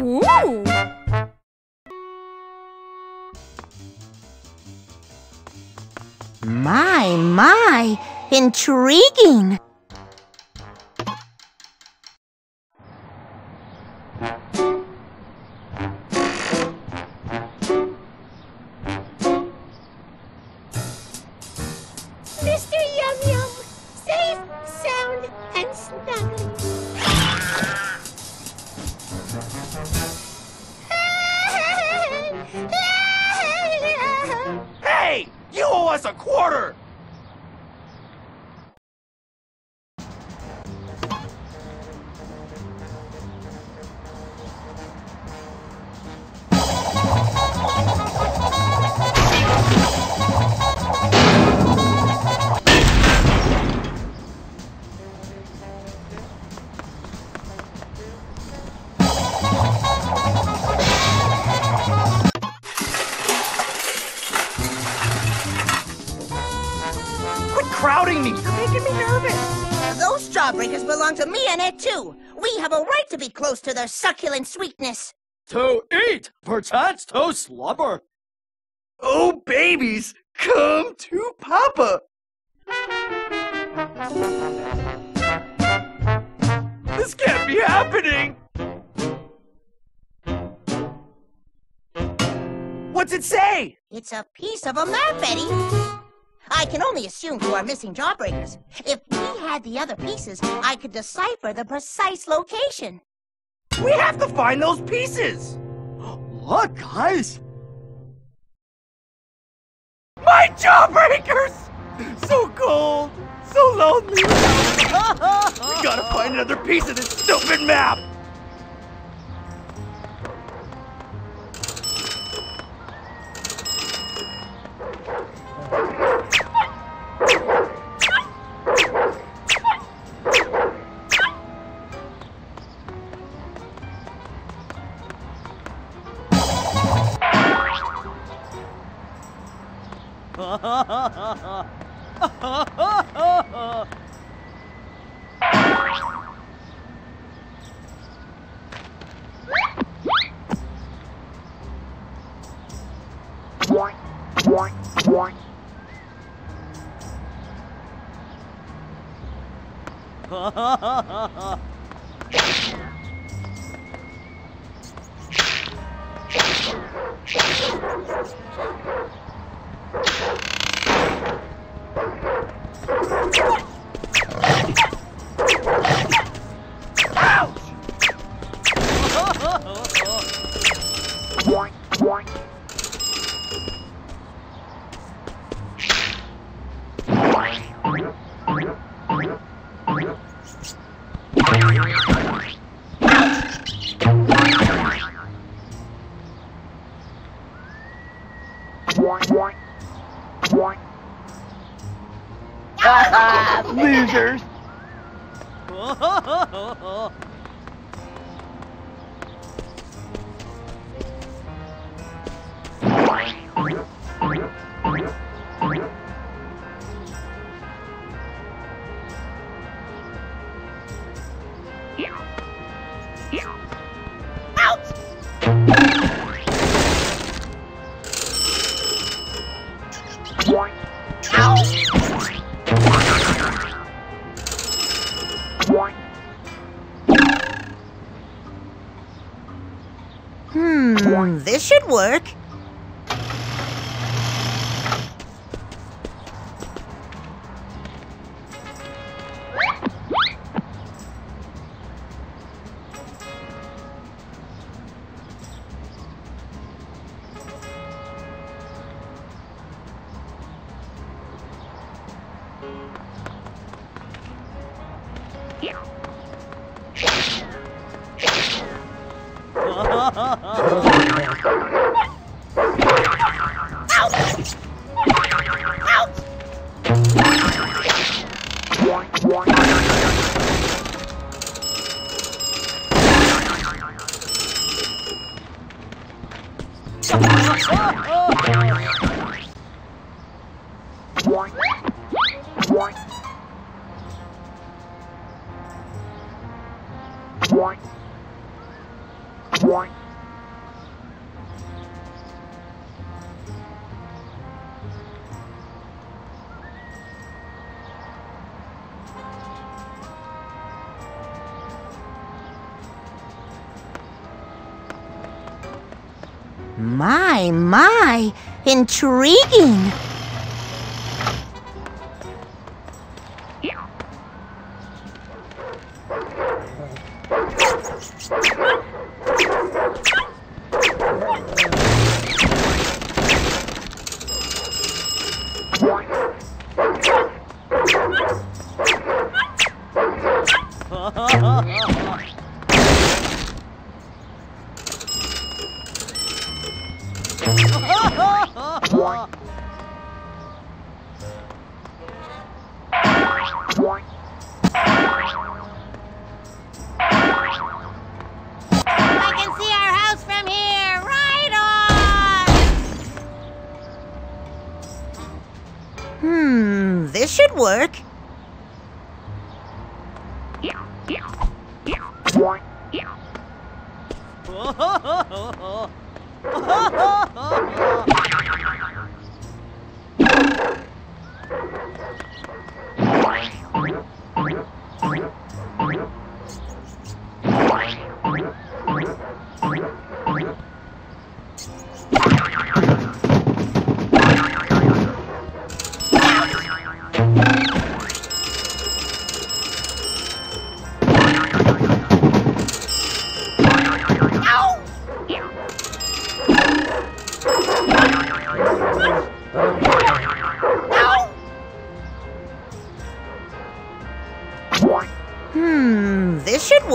Woo! My, my, intriguing. To their succulent sweetness. To eat, perchance to slumber. Oh, babies, come to Papa. This can't be happening. What's it say? It's a piece of a map, Eddy. I can only assume you are missing Jawbreakers. If we had the other pieces, I could decipher the precise location. We have to find those pieces! Look, guys! My Jawbreakers! So cold! So lonely! We gotta find another piece of this stupid map! Losers! Out! Out! It should work. My, my, intriguing.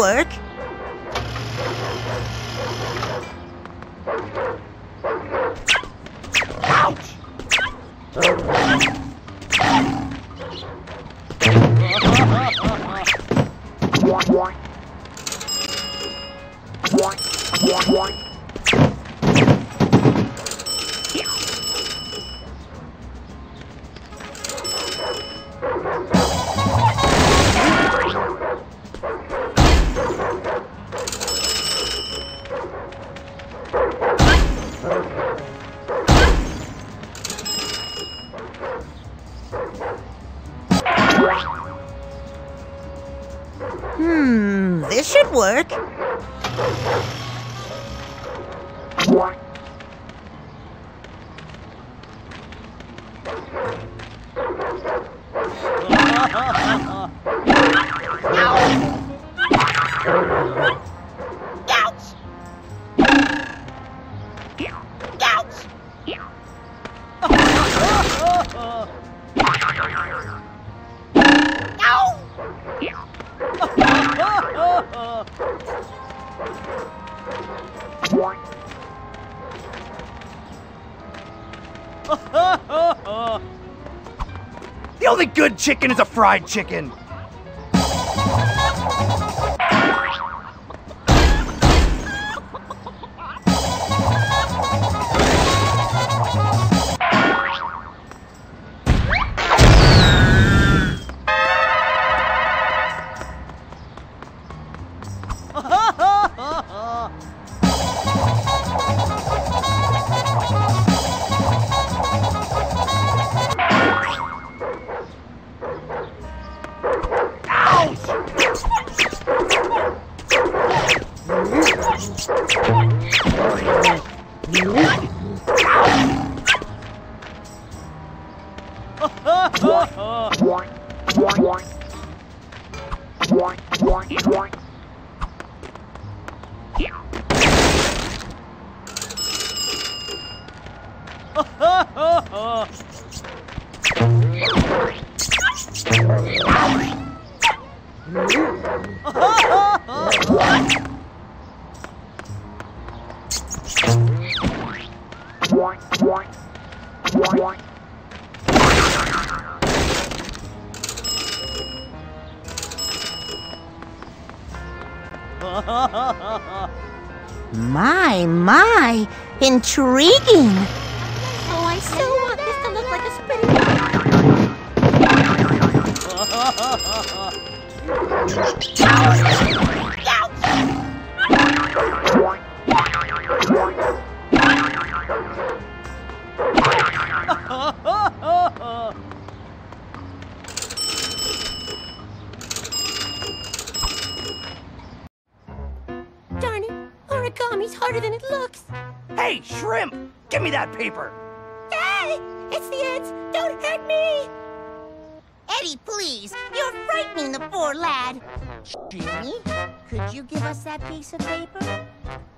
Work. The only good chicken is a fried chicken. Oh. My, my, intriguing. Oh, I so I want that. This to look like a spinning. Darn it. Origami's harder than it looks. Hey, shrimp! Give me that paper! Hey! It's the Eds! Don't hurt me! Eddy, please! You're frightening the poor lad! Jimmy, could you give us that piece of paper?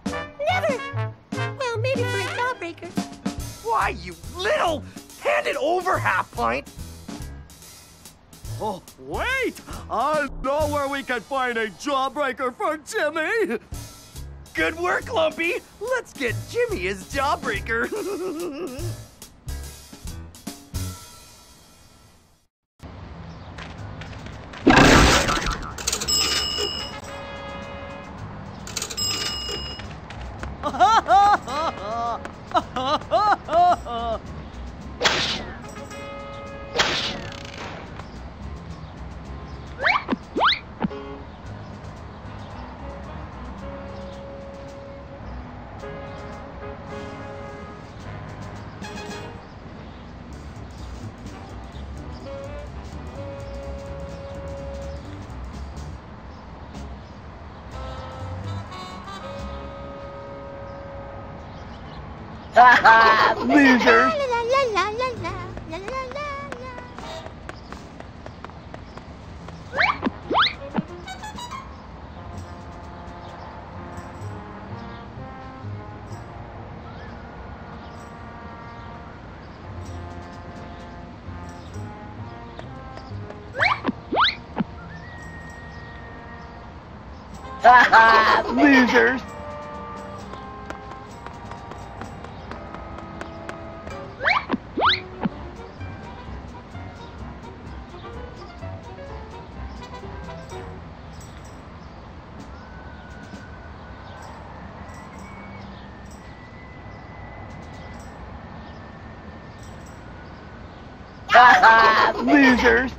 Never! Well, maybe for a jawbreaker. Why, you little! Hand it over, half pint! Oh, wait! I know where we can find a jawbreaker for Jimmy! Good work, Lumpy! Let's get Jimmy his jawbreaker! Loser. Losers. Losers.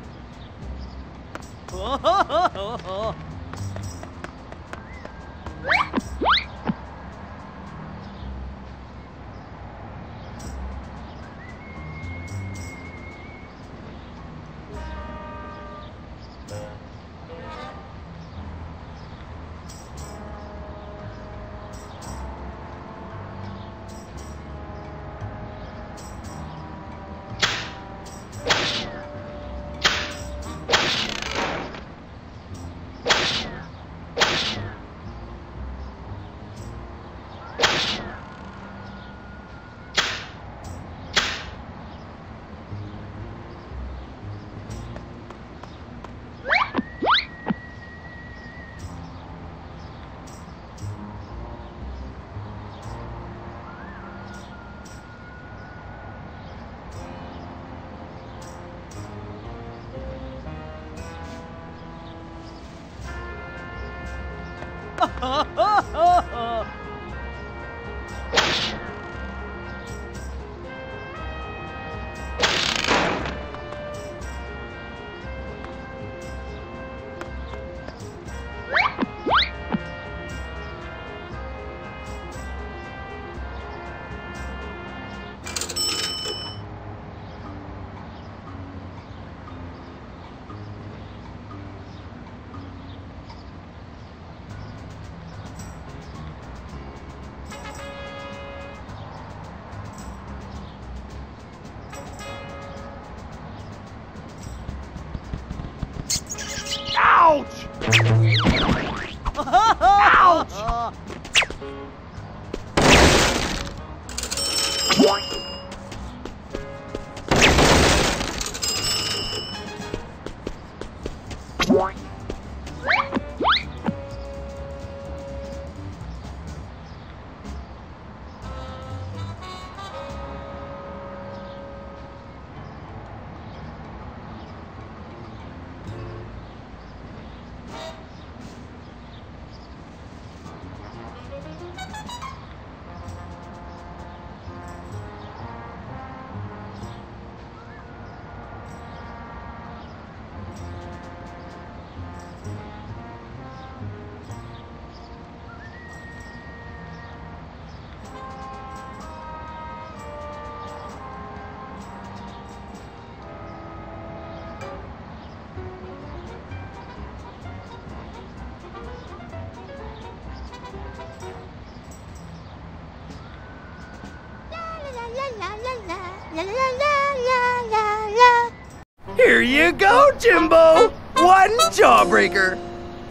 Here you go, Jimbo! One jawbreaker!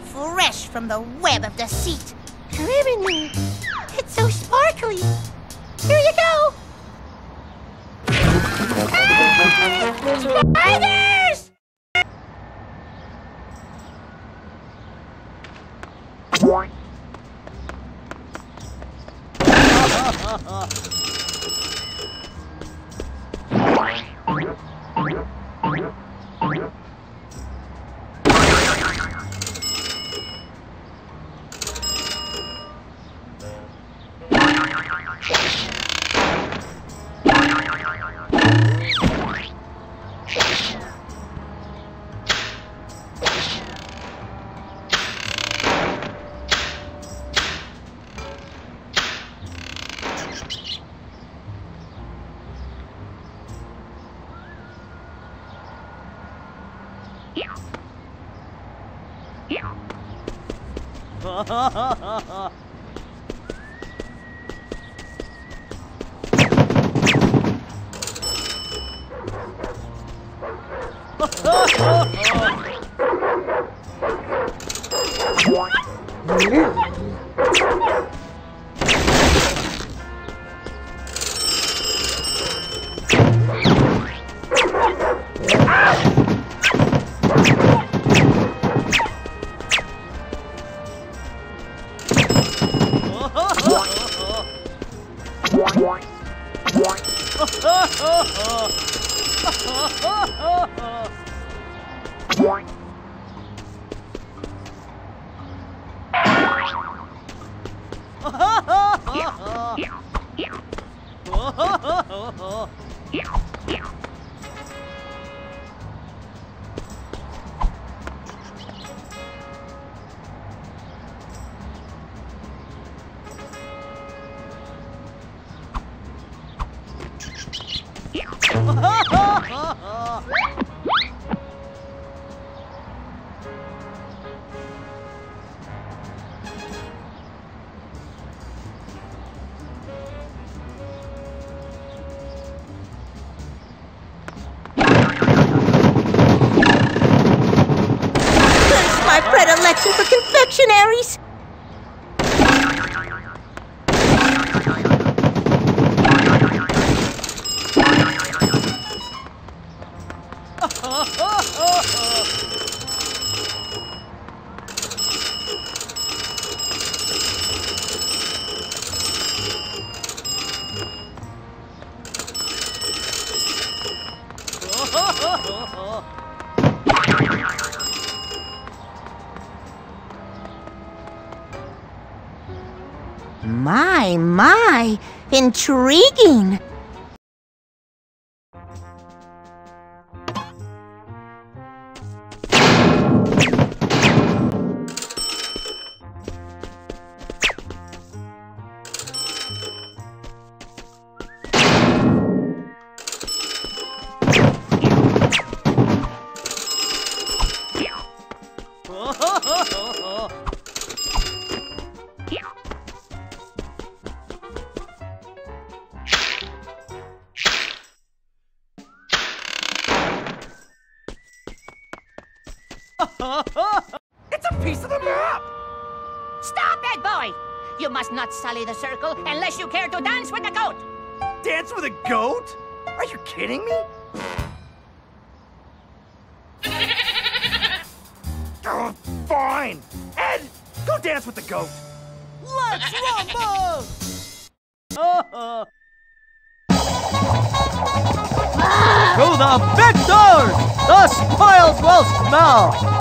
Fresh from the web of deceit. Glimmering. It's so sparkly. Here you go! Ah! Spiders! Ha for confectionaries. My, my, intriguing. The circle unless you care to dance with the goat. Dance with a goat? Are you kidding me? Oh, fine. Ed, go dance with the goat. Let's rumble! Oh. To the victors! The spoils will smell!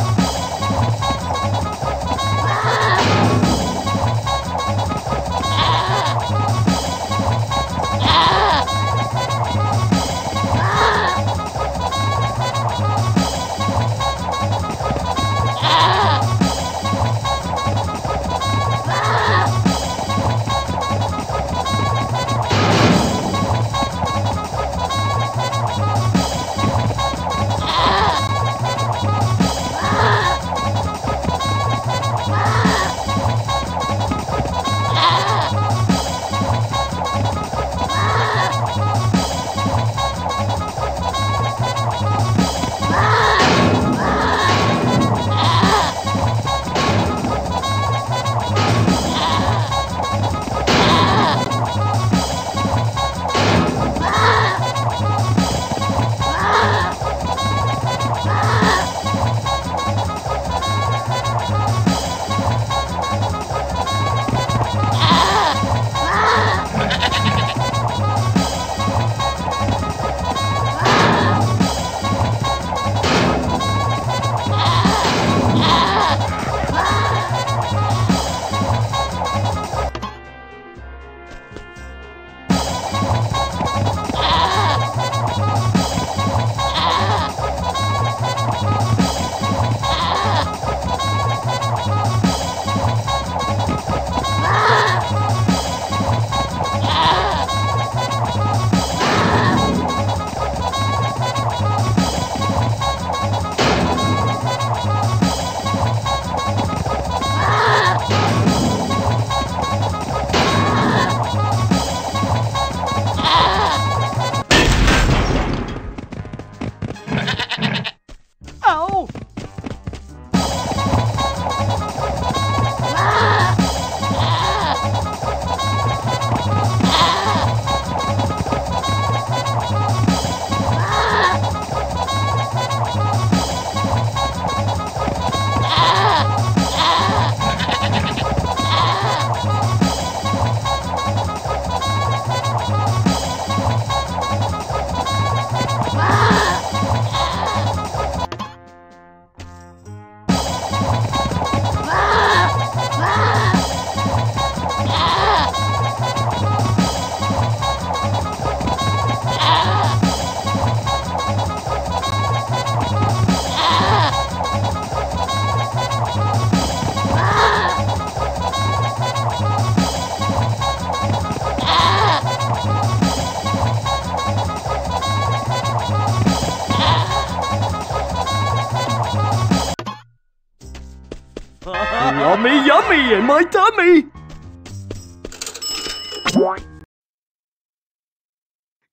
dummy and my dummy!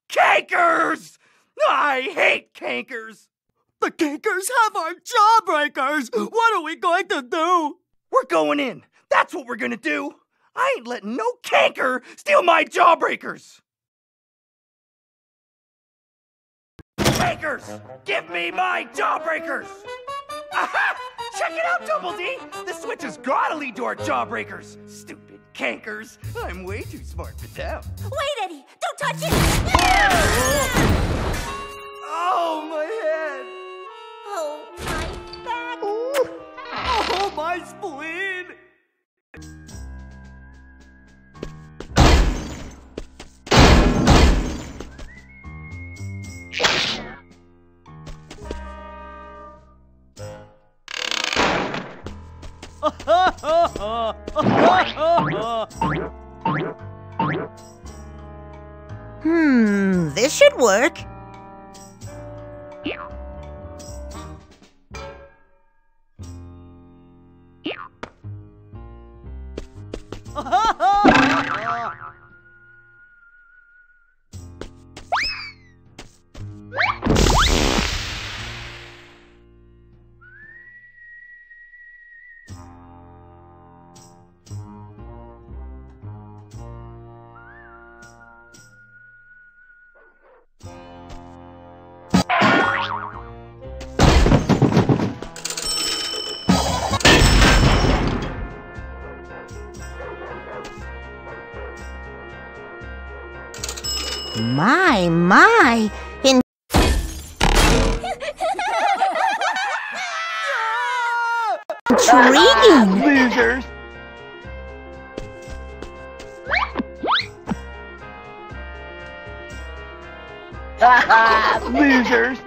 Kankers! I hate Kankers! The Kankers have our jawbreakers! What are we going to do? We're going in. That's what we're gonna do. I ain't letting no Kanker steal my jawbreakers! Kankers! Give me my jawbreakers! Aha! Check it out, Double D! The switch has gotta lead to our jawbreakers! Stupid Kankers! I'm way too smart for them. Wait, Eddy! Don't touch it! Oh, my head! Oh, my back! Ooh. Oh, my spleen! Hmm, this should work. My, my! In intriguing! Losers! Losers!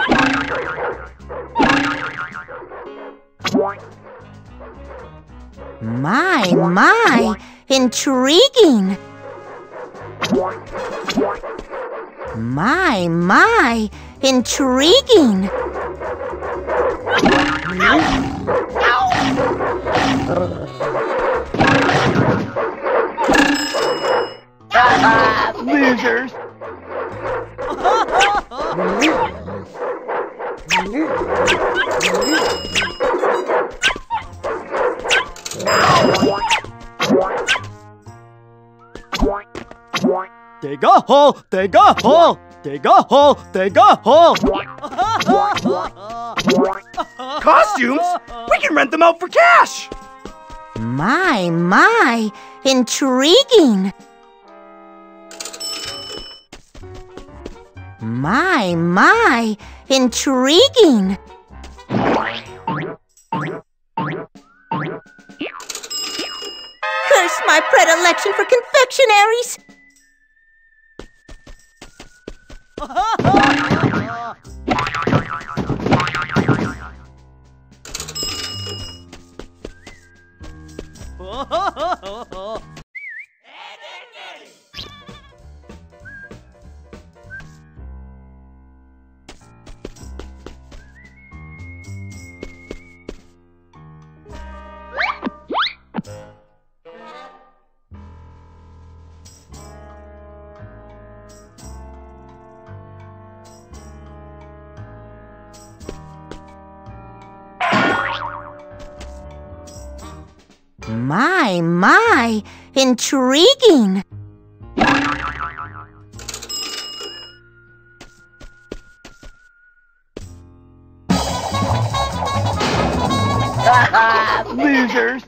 My, my, intriguing! My, my, intriguing! Losers! Dig a hole, dig a hole, dig a hole, dig a hole. Costumes? We can rent them out for cash! My, my, intriguing! My, my, intriguing! Curse my predilection for confectionaries! My, my, intriguing! Losers!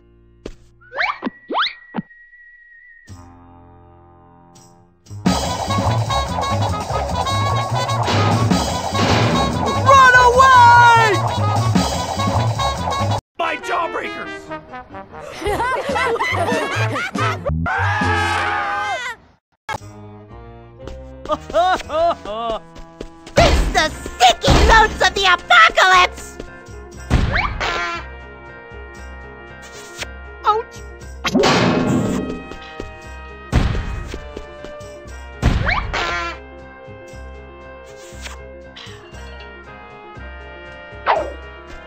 It's the sticky notes of the apocalypse! Ouch!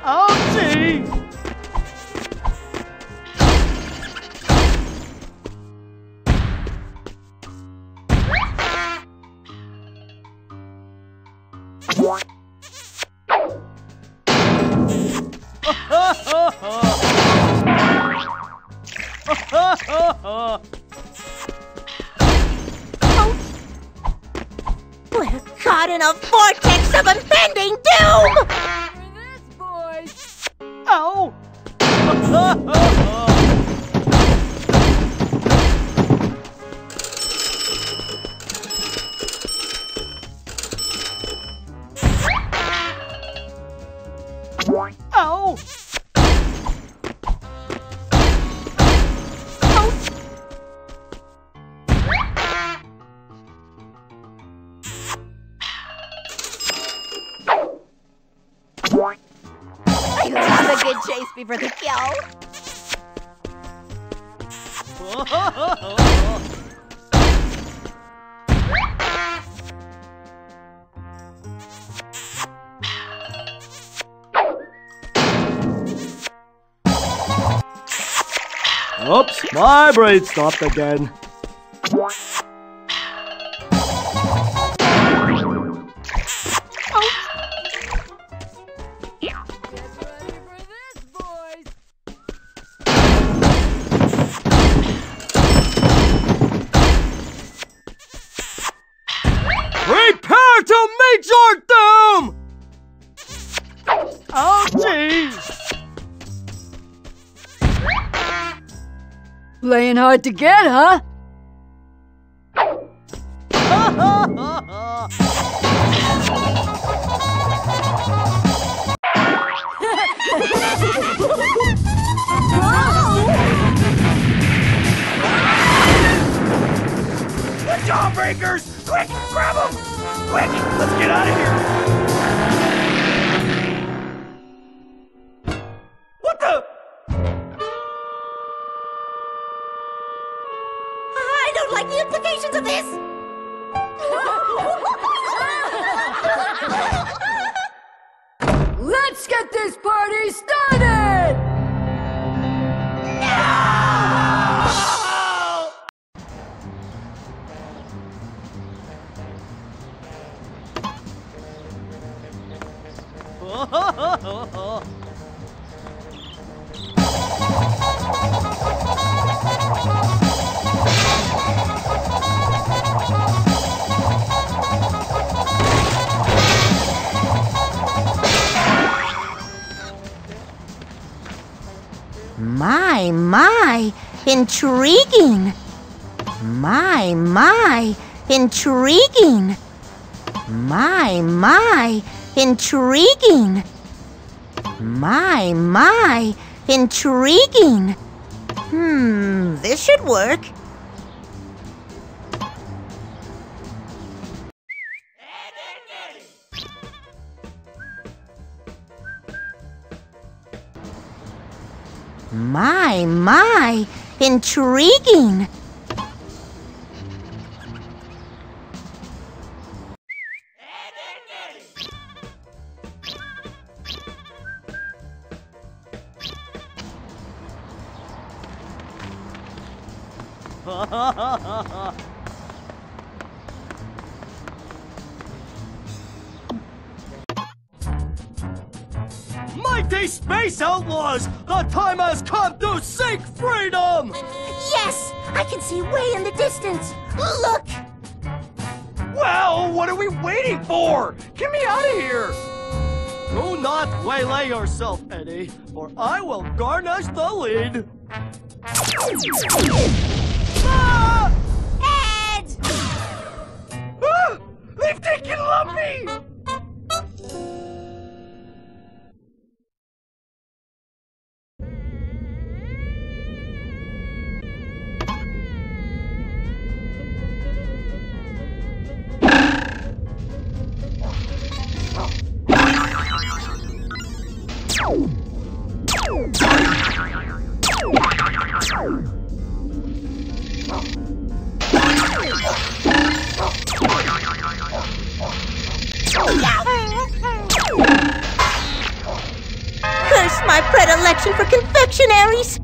Ouchie! In a vortex of impending doom! For this, boys! Oh! Oh! Chase me for the kill. Oops, my brain stopped again. Oh, jeez! Playing hard to get, huh? The jawbreakers! Quick, grab them! Quick, let's get out of here! Of this. Let's get this party started. No! No! My, my, intriguing. My, my, intriguing. My, my, intriguing. My, my, intriguing. Hmm, this should work. My, my, intriguing. Mighty Space Outlaws! The time has come to seek freedom! Yes! I can see way in the distance! Look! Well, what are we waiting for? Get me out of here! Do not waylay yourself, Eddy, or I will garnish the lead! Ah! Ed! Ah! They've taken Lumpy! Curse my predilection for confectionaries!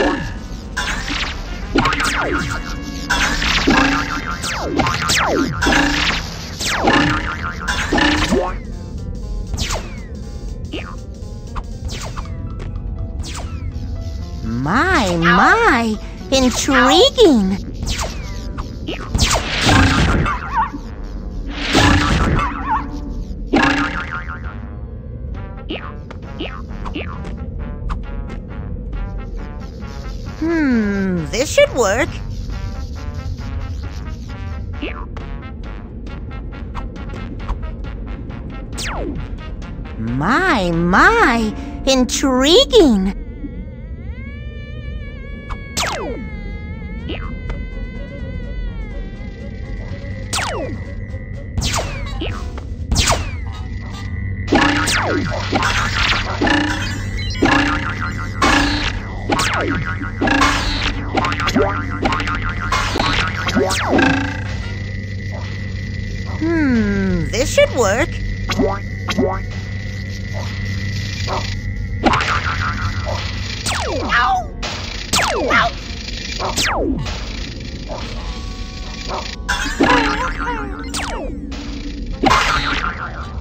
My, my, intriguing! Hmm, this should work. My, my, intriguing! Hmm, this should work. Ow! Ow! My, my, intriguing!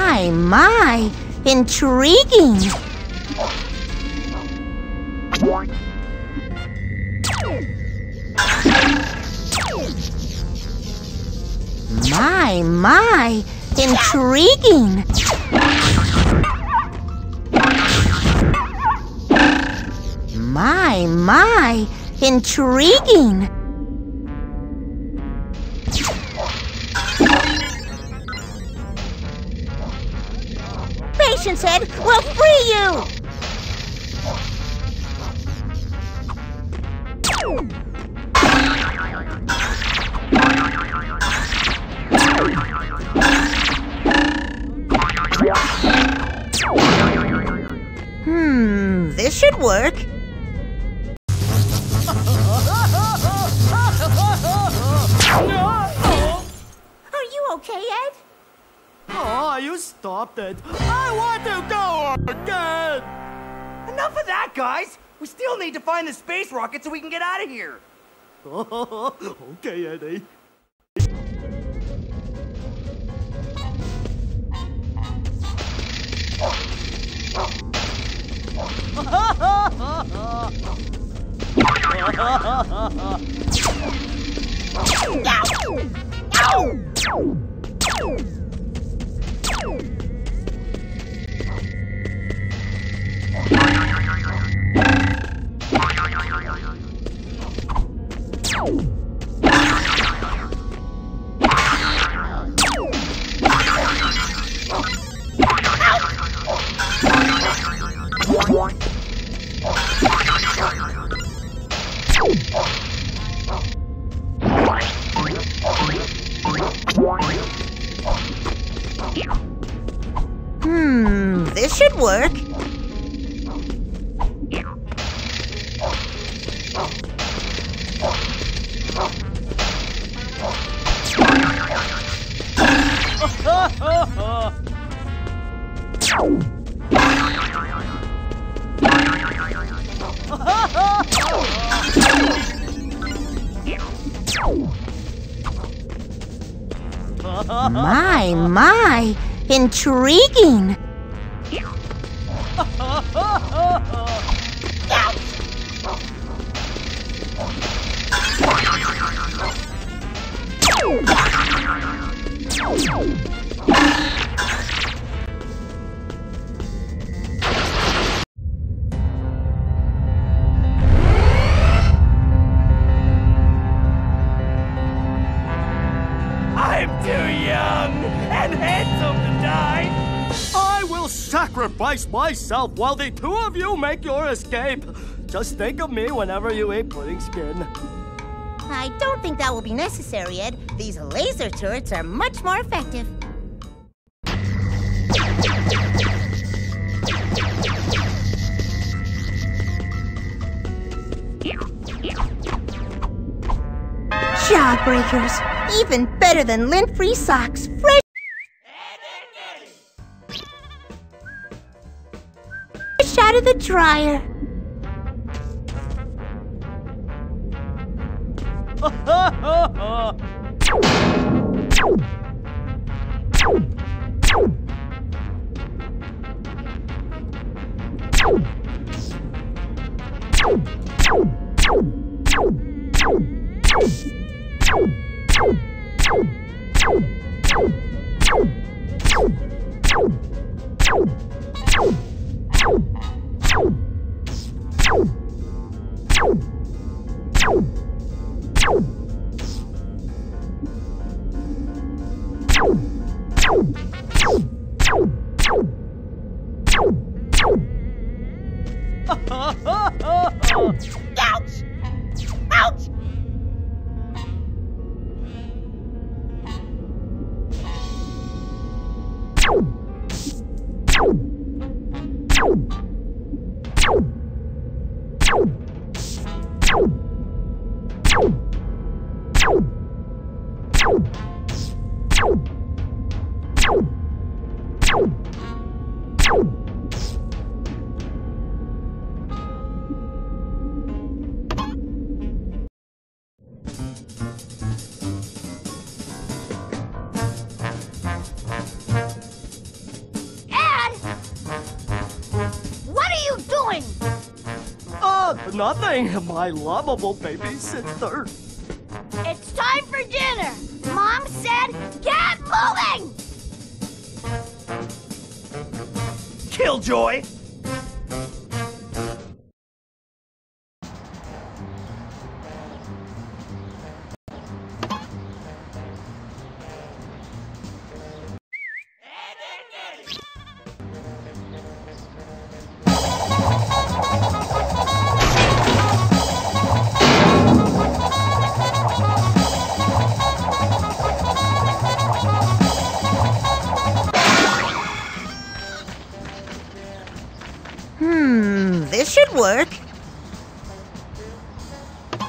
My, my, intriguing! My, my, intriguing! Patience, Ed, we'll free you! Hmm, this should work. Are you okay, Ed? Oh, you stopped it. I want to go again! Enough of that, guys! We still need to find the space rocket so we can get out of here! Okay, Eddy. Hmm, this should work. My, my, intriguing. Myself while the two of you make your escape. Just think of me whenever you eat pudding skin. I don't think that will be necessary, Ed. These laser turrets are much more effective. Jawbreakers. Even better than lint-free socks. Fresh. Out of the dryer. Nothing, my lovable baby sister. It's time for dinner. Mom said, get moving! Killjoy!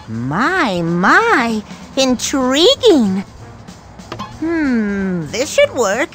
My, my, intriguing. Hmm, this should work.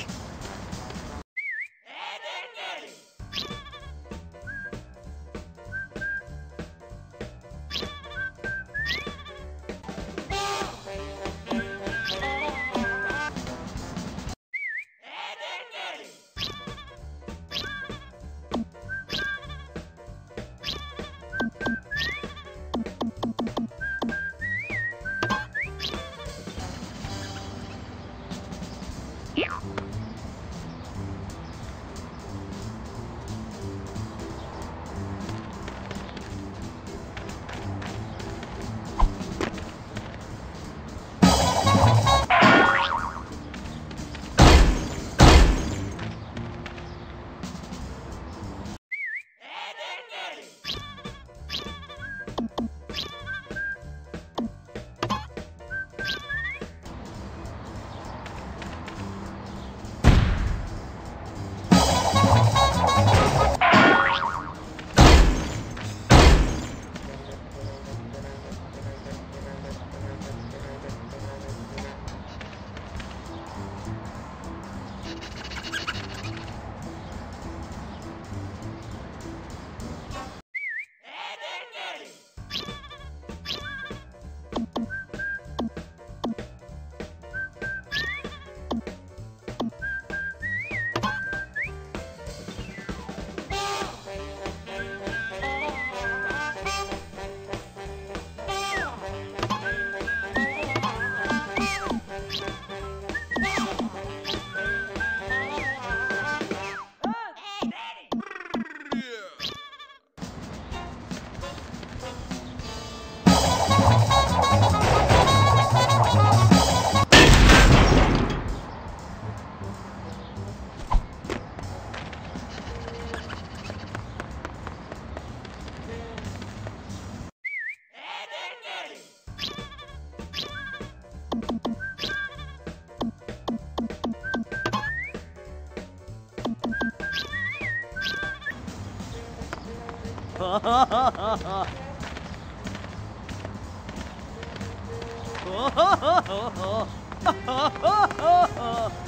Oh, ho, ho, ho, ho, ho, ho, ho, ho, ho.